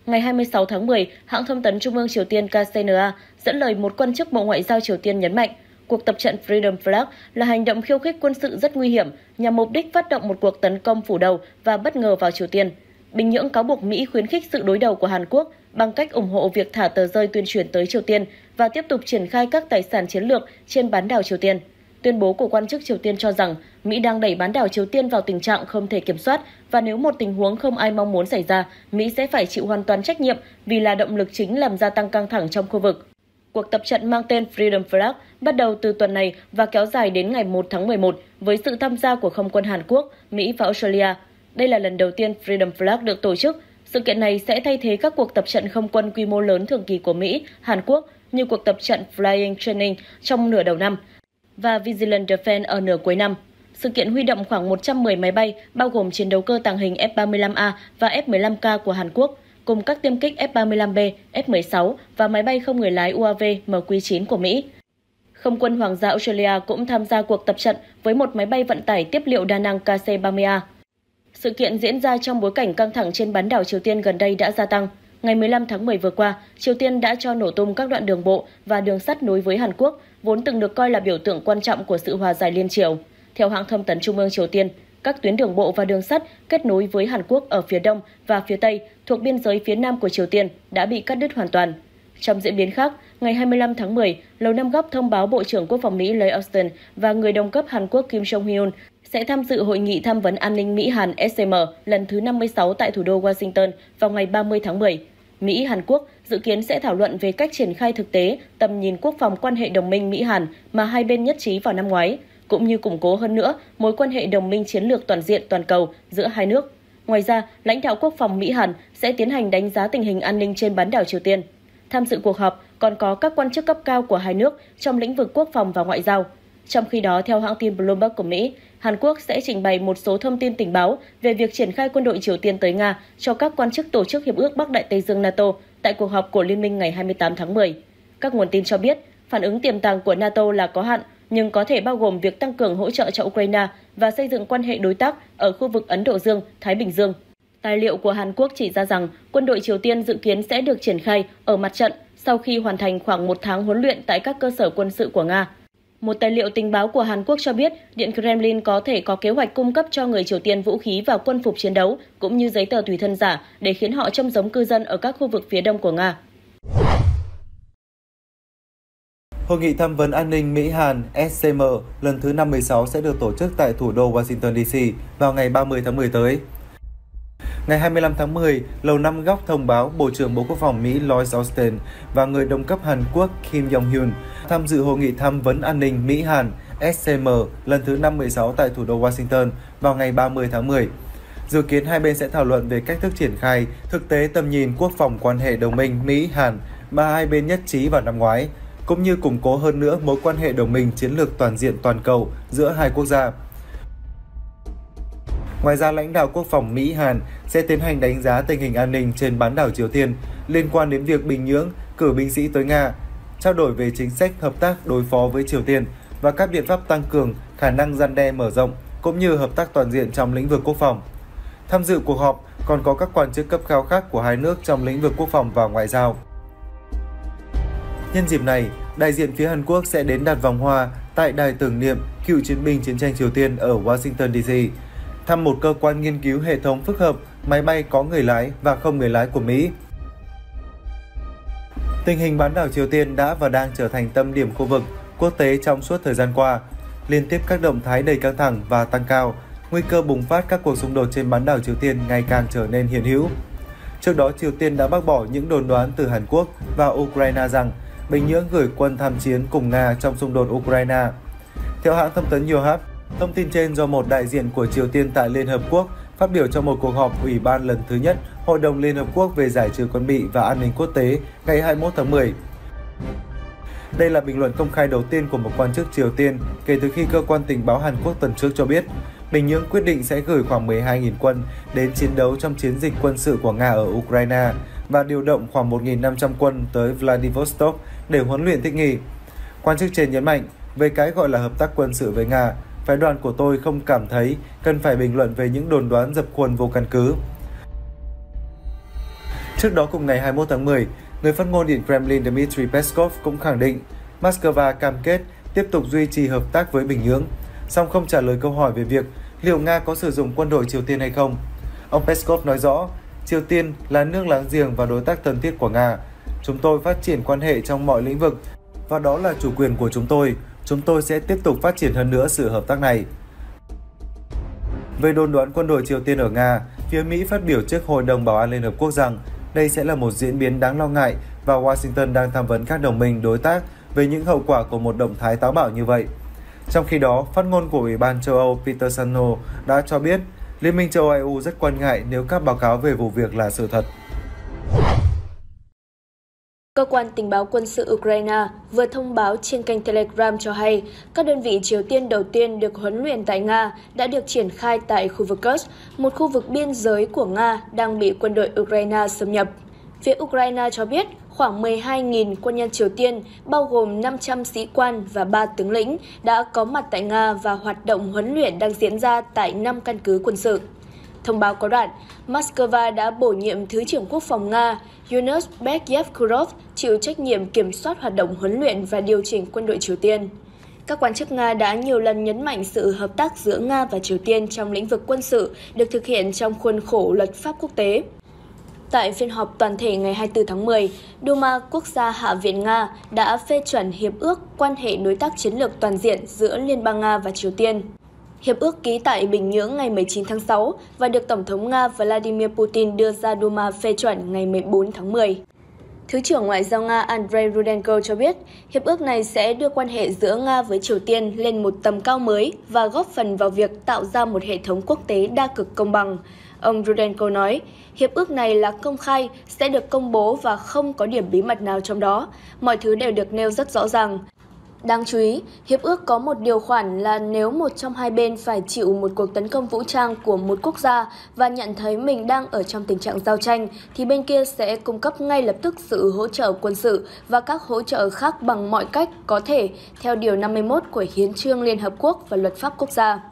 Ngày 26 tháng 10, hãng thông tấn Trung ương Triều Tiên KCNA dẫn lời một quan chức Bộ Ngoại giao Triều Tiên nhấn mạnh, cuộc tập trận Freedom Flag là hành động khiêu khích quân sự rất nguy hiểm nhằm mục đích phát động một cuộc tấn công phủ đầu và bất ngờ vào Triều Tiên. Bình Nhưỡng cáo buộc Mỹ khuyến khích sự đối đầu của Hàn Quốc bằng cách ủng hộ việc thả tờ rơi tuyên truyền tới Triều Tiên và tiếp tục triển khai các tài sản chiến lược trên bán đảo Triều Tiên. Tuyên bố của quan chức Triều Tiên cho rằng Mỹ đang đẩy bán đảo Triều Tiên vào tình trạng không thể kiểm soát và nếu một tình huống không ai mong muốn xảy ra, Mỹ sẽ phải chịu hoàn toàn trách nhiệm vì là động lực chính làm gia tăng căng thẳng trong khu vực. Cuộc tập trận mang tên Freedom Flag bắt đầu từ tuần này và kéo dài đến ngày 1 tháng 11 với sự tham gia của không quân Hàn Quốc, Mỹ và Australia. Đây là lần đầu tiên Freedom Flag được tổ chức. Sự kiện này sẽ thay thế các cuộc tập trận không quân quy mô lớn thường kỳ của Mỹ, Hàn Quốc như cuộc tập trận Flying Training trong nửa đầu năm và Vigilant Defense ở nửa cuối năm. Sự kiện huy động khoảng 110 máy bay, bao gồm chiến đấu cơ tàng hình F-35A và F-15K của Hàn Quốc, cùng các tiêm kích F-35B, F-16 và máy bay không người lái UAV MQ-9 của Mỹ. Không quân Hoàng gia Australia cũng tham gia cuộc tập trận với một máy bay vận tải tiếp liệu đa năng KC-30A. Sự kiện diễn ra trong bối cảnh căng thẳng trên bán đảo Triều Tiên gần đây đã gia tăng. Ngày 15 tháng 10 vừa qua, Triều Tiên đã cho nổ tung các đoạn đường bộ và đường sắt nối với Hàn Quốc, vốn từng được coi là biểu tượng quan trọng của sự hòa giải liên triều. Theo hãng thông tấn Trung ương Triều Tiên, các tuyến đường bộ và đường sắt kết nối với Hàn Quốc ở phía đông và phía tây thuộc biên giới phía nam của Triều Tiên đã bị cắt đứt hoàn toàn. Trong diễn biến khác, ngày 25 tháng 10, Lầu Năm Góc thông báo Bộ trưởng Quốc phòng Mỹ Lloyd Austin và người đồng cấp Hàn Quốc Kim Jong Hyun sẽ tham dự hội nghị tham vấn an ninh Mỹ-Hàn SCM lần thứ 56 tại thủ đô Washington vào ngày 30 tháng 10. Mỹ-Hàn Quốc dự kiến sẽ thảo luận về cách triển khai thực tế tầm nhìn quốc phòng quan hệ đồng minh Mỹ-Hàn mà hai bên nhất trí vào năm ngoái, cũng như củng cố hơn nữa mối quan hệ đồng minh chiến lược toàn diện toàn cầu giữa hai nước. Ngoài ra, lãnh đạo quốc phòng Mỹ-Hàn sẽ tiến hành đánh giá tình hình an ninh trên bán đảo Triều Tiên. Tham dự cuộc họp còn có các quan chức cấp cao của hai nước trong lĩnh vực quốc phòng và ngoại giao. Trong khi đó, theo hãng tin Bloomberg của Mỹ, Hàn Quốc sẽ trình bày một số thông tin tình báo về việc triển khai quân đội Triều Tiên tới Nga cho các quan chức tổ chức Hiệp ước Bắc Đại Tây Dương NATO tại cuộc họp của Liên minh ngày 28 tháng 10. Các nguồn tin cho biết, phản ứng tiềm tàng của NATO là có hạn, nhưng có thể bao gồm việc tăng cường hỗ trợ cho Ukraine và xây dựng quan hệ đối tác ở khu vực Ấn Độ Dương, Thái Bình Dương. Tài liệu của Hàn Quốc chỉ ra rằng quân đội Triều Tiên dự kiến sẽ được triển khai ở mặt trận sau khi hoàn thành khoảng một tháng huấn luyện tại các cơ sở quân sự của Nga. Một tài liệu tình báo của Hàn Quốc cho biết Điện Kremlin có thể có kế hoạch cung cấp cho người Triều Tiên vũ khí và quân phục chiến đấu, cũng như giấy tờ tùy thân giả để khiến họ trông giống cư dân ở các khu vực phía đông của Nga. Hội nghị tham vấn an ninh Mỹ-Hàn SCM lần thứ 56 sẽ được tổ chức tại thủ đô Washington DC vào ngày 30 tháng 10 tới. Ngày 25 tháng 10, Lầu Năm Góc thông báo Bộ trưởng Bộ Quốc phòng Mỹ Lloyd Austin và người đồng cấp Hàn Quốc Kim Jong Hyun tham dự hội nghị tham vấn an ninh Mỹ-Hàn SCM lần thứ 56 tại thủ đô Washington vào ngày 30 tháng 10. Dự kiến hai bên sẽ thảo luận về cách thức triển khai thực tế tầm nhìn quốc phòng quan hệ đồng minh Mỹ-Hàn mà hai bên nhất trí vào năm ngoái, cũng như củng cố hơn nữa mối quan hệ đồng minh chiến lược toàn diện toàn cầu giữa hai quốc gia. Ngoài ra, lãnh đạo quốc phòng Mỹ-Hàn sẽ tiến hành đánh giá tình hình an ninh trên bán đảo Triều Tiên liên quan đến việc Bình Nhưỡng cử binh sĩ tới Nga, trao đổi về chính sách hợp tác đối phó với Triều Tiên và các biện pháp tăng cường khả năng răn đe mở rộng cũng như hợp tác toàn diện trong lĩnh vực quốc phòng. Tham dự cuộc họp còn có các quan chức cấp cao khác của hai nước trong lĩnh vực quốc phòng và ngoại giao. Nhân dịp này, đại diện phía Hàn Quốc sẽ đến đặt vòng hoa tại đài tưởng niệm cựu chiến binh chiến tranh Triều Tiên ở Washington DC, thăm một cơ quan nghiên cứu hệ thống phức hợp máy bay có người lái và không người lái của Mỹ. Tình hình bán đảo Triều Tiên đã và đang trở thành tâm điểm khu vực quốc tế trong suốt thời gian qua, liên tiếp các động thái đầy căng thẳng và tăng cao, nguy cơ bùng phát các cuộc xung đột trên bán đảo Triều Tiên ngày càng trở nên hiện hữu. Trước đó, Triều Tiên đã bác bỏ những đồn đoán từ Hàn Quốc và Ukraine rằng Bình Nhưỡng gửi quân tham chiến cùng Nga trong xung đột Ukraine. Theo hãng thông tấn Yonhap, thông tin trên do một đại diện của Triều Tiên tại Liên Hợp Quốc phát biểu trong một cuộc họp Ủy ban lần thứ nhất Hội đồng Liên Hợp Quốc về giải trừ quân bị và an ninh quốc tế ngày 21 tháng 10. Đây là bình luận công khai đầu tiên của một quan chức Triều Tiên kể từ khi cơ quan tình báo Hàn Quốc tuần trước cho biết Bình Nhưỡng quyết định sẽ gửi khoảng 12.000 quân đến chiến đấu trong chiến dịch quân sự của Nga ở Ukraine và điều động khoảng 1.500 quân tới Vladivostok để huấn luyện thích nghi. Quan chức trên nhấn mạnh, về cái gọi là hợp tác quân sự với Nga, phái đoàn của tôi không cảm thấy cần phải bình luận về những đồn đoán dập khuôn vô căn cứ. Trước đó cùng ngày 21 tháng 10, người phát ngôn Điện Kremlin Dmitry Peskov cũng khẳng định Moscow cam kết tiếp tục duy trì hợp tác với Bình Nhưỡng, song không trả lời câu hỏi về việc liệu Nga có sử dụng quân đội Triều Tiên hay không. Ông Peskov nói rõ, Triều Tiên là nước láng giềng và đối tác thân thiết của Nga. Chúng tôi phát triển quan hệ trong mọi lĩnh vực và đó là chủ quyền của chúng tôi. Chúng tôi sẽ tiếp tục phát triển hơn nữa sự hợp tác này. Về đồn đoán quân đội Triều Tiên ở Nga, phía Mỹ phát biểu trước Hội đồng Bảo an Liên Hợp Quốc rằng đây sẽ là một diễn biến đáng lo ngại và Washington đang tham vấn các đồng minh đối tác về những hậu quả của một động thái táo bạo như vậy. Trong khi đó, phát ngôn của Ủy ban châu Âu Peter Sano đã cho biết Liên minh châu Âu rất quan ngại nếu các báo cáo về vụ việc là sự thật. Cơ quan tình báo quân sự Ukraine vừa thông báo trên kênh Telegram cho hay các đơn vị Triều Tiên đầu tiên được huấn luyện tại Nga đã được triển khai tại khu vực Kursk, một khu vực biên giới của Nga đang bị quân đội Ukraine xâm nhập. Phía Ukraine cho biết khoảng 12.000 quân nhân Triều Tiên, bao gồm 500 sĩ quan và 3 tướng lĩnh, đã có mặt tại Nga và hoạt động huấn luyện đang diễn ra tại 5 căn cứ quân sự. Thông báo có đoạn, Moscow đã bổ nhiệm Thứ trưởng Quốc phòng Nga Yunus Bekyev-Kurov chịu trách nhiệm kiểm soát hoạt động huấn luyện và điều chỉnh quân đội Triều Tiên. Các quan chức Nga đã nhiều lần nhấn mạnh sự hợp tác giữa Nga và Triều Tiên trong lĩnh vực quân sự được thực hiện trong khuôn khổ luật pháp quốc tế. Tại phiên họp toàn thể ngày 24 tháng 10, Duma Quốc gia Hạ viện Nga đã phê chuẩn Hiệp ước quan hệ đối tác chiến lược toàn diện giữa Liên bang Nga và Triều Tiên. Hiệp ước ký tại Bình Nhưỡng ngày 19 tháng 6 và được Tổng thống Nga Vladimir Putin đưa ra Duma phê chuẩn ngày 14 tháng 10. Thứ trưởng Ngoại giao Nga Andrei Rudenko cho biết, hiệp ước này sẽ đưa quan hệ giữa Nga với Triều Tiên lên một tầm cao mới và góp phần vào việc tạo ra một hệ thống quốc tế đa cực công bằng. Ông Rudenko nói, hiệp ước này là công khai, sẽ được công bố và không có điểm bí mật nào trong đó. Mọi thứ đều được nêu rất rõ ràng. Đáng chú ý, hiệp ước có một điều khoản là nếu một trong hai bên phải chịu một cuộc tấn công vũ trang của một quốc gia và nhận thấy mình đang ở trong tình trạng giao tranh, thì bên kia sẽ cung cấp ngay lập tức sự hỗ trợ quân sự và các hỗ trợ khác bằng mọi cách có thể, theo Điều 51 của Hiến chương Liên Hợp Quốc và Luật pháp quốc gia.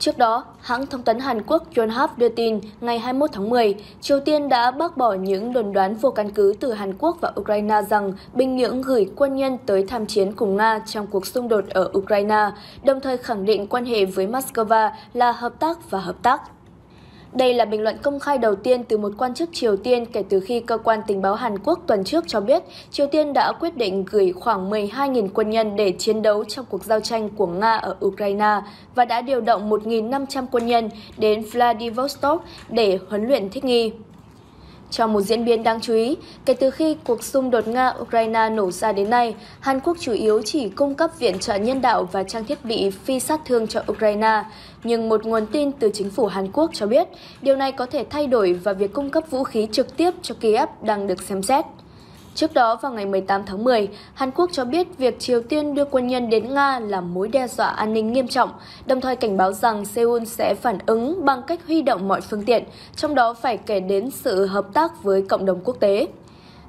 Trước đó, hãng thông tấn Hàn Quốc Yonhap đưa tin ngày 21 tháng 10, Triều Tiên đã bác bỏ những đồn đoán vô căn cứ từ Hàn Quốc và Ukraine rằng Bình Nhưỡng gửi quân nhân tới tham chiến cùng Nga trong cuộc xung đột ở Ukraine, đồng thời khẳng định quan hệ với Moscow là hợp tác và hợp tác. Đây là bình luận công khai đầu tiên từ một quan chức Triều Tiên kể từ khi cơ quan tình báo Hàn Quốc tuần trước cho biết Triều Tiên đã quyết định gửi khoảng 12.000 quân nhân để chiến đấu trong cuộc giao tranh của Nga ở Ukraine và đã điều động 1.500 quân nhân đến Vladivostok để huấn luyện thích nghi. Trong một diễn biến đáng chú ý, kể từ khi cuộc xung đột Nga-Ukraine nổ ra đến nay, Hàn Quốc chủ yếu chỉ cung cấp viện trợ nhân đạo và trang thiết bị phi sát thương cho Ukraine. Nhưng một nguồn tin từ chính phủ Hàn Quốc cho biết, điều này có thể thay đổi và việc cung cấp vũ khí trực tiếp cho Kiev đang được xem xét. Trước đó, vào ngày 18 tháng 10, Hàn Quốc cho biết việc Triều Tiên đưa quân nhân đến Nga là mối đe dọa an ninh nghiêm trọng, đồng thời cảnh báo rằng Seoul sẽ phản ứng bằng cách huy động mọi phương tiện, trong đó phải kể đến sự hợp tác với cộng đồng quốc tế.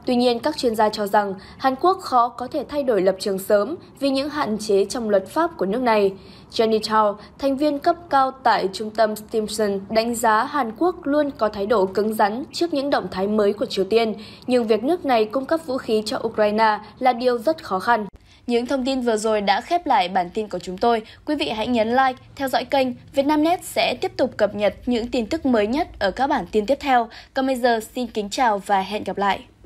Tuy nhiên, các chuyên gia cho rằng Hàn Quốc khó có thể thay đổi lập trường sớm vì những hạn chế trong luật pháp của nước này. Jenny Chao, thành viên cấp cao tại trung tâm Stimson, đánh giá Hàn Quốc luôn có thái độ cứng rắn trước những động thái mới của Triều Tiên, nhưng việc nước này cung cấp vũ khí cho Ukraine là điều rất khó khăn. Những thông tin vừa rồi đã khép lại bản tin của chúng tôi. Quý vị hãy nhấn like, theo dõi kênh. Vietnamnet sẽ tiếp tục cập nhật những tin tức mới nhất ở các bản tin tiếp theo. Còn bây giờ, xin kính chào và hẹn gặp lại!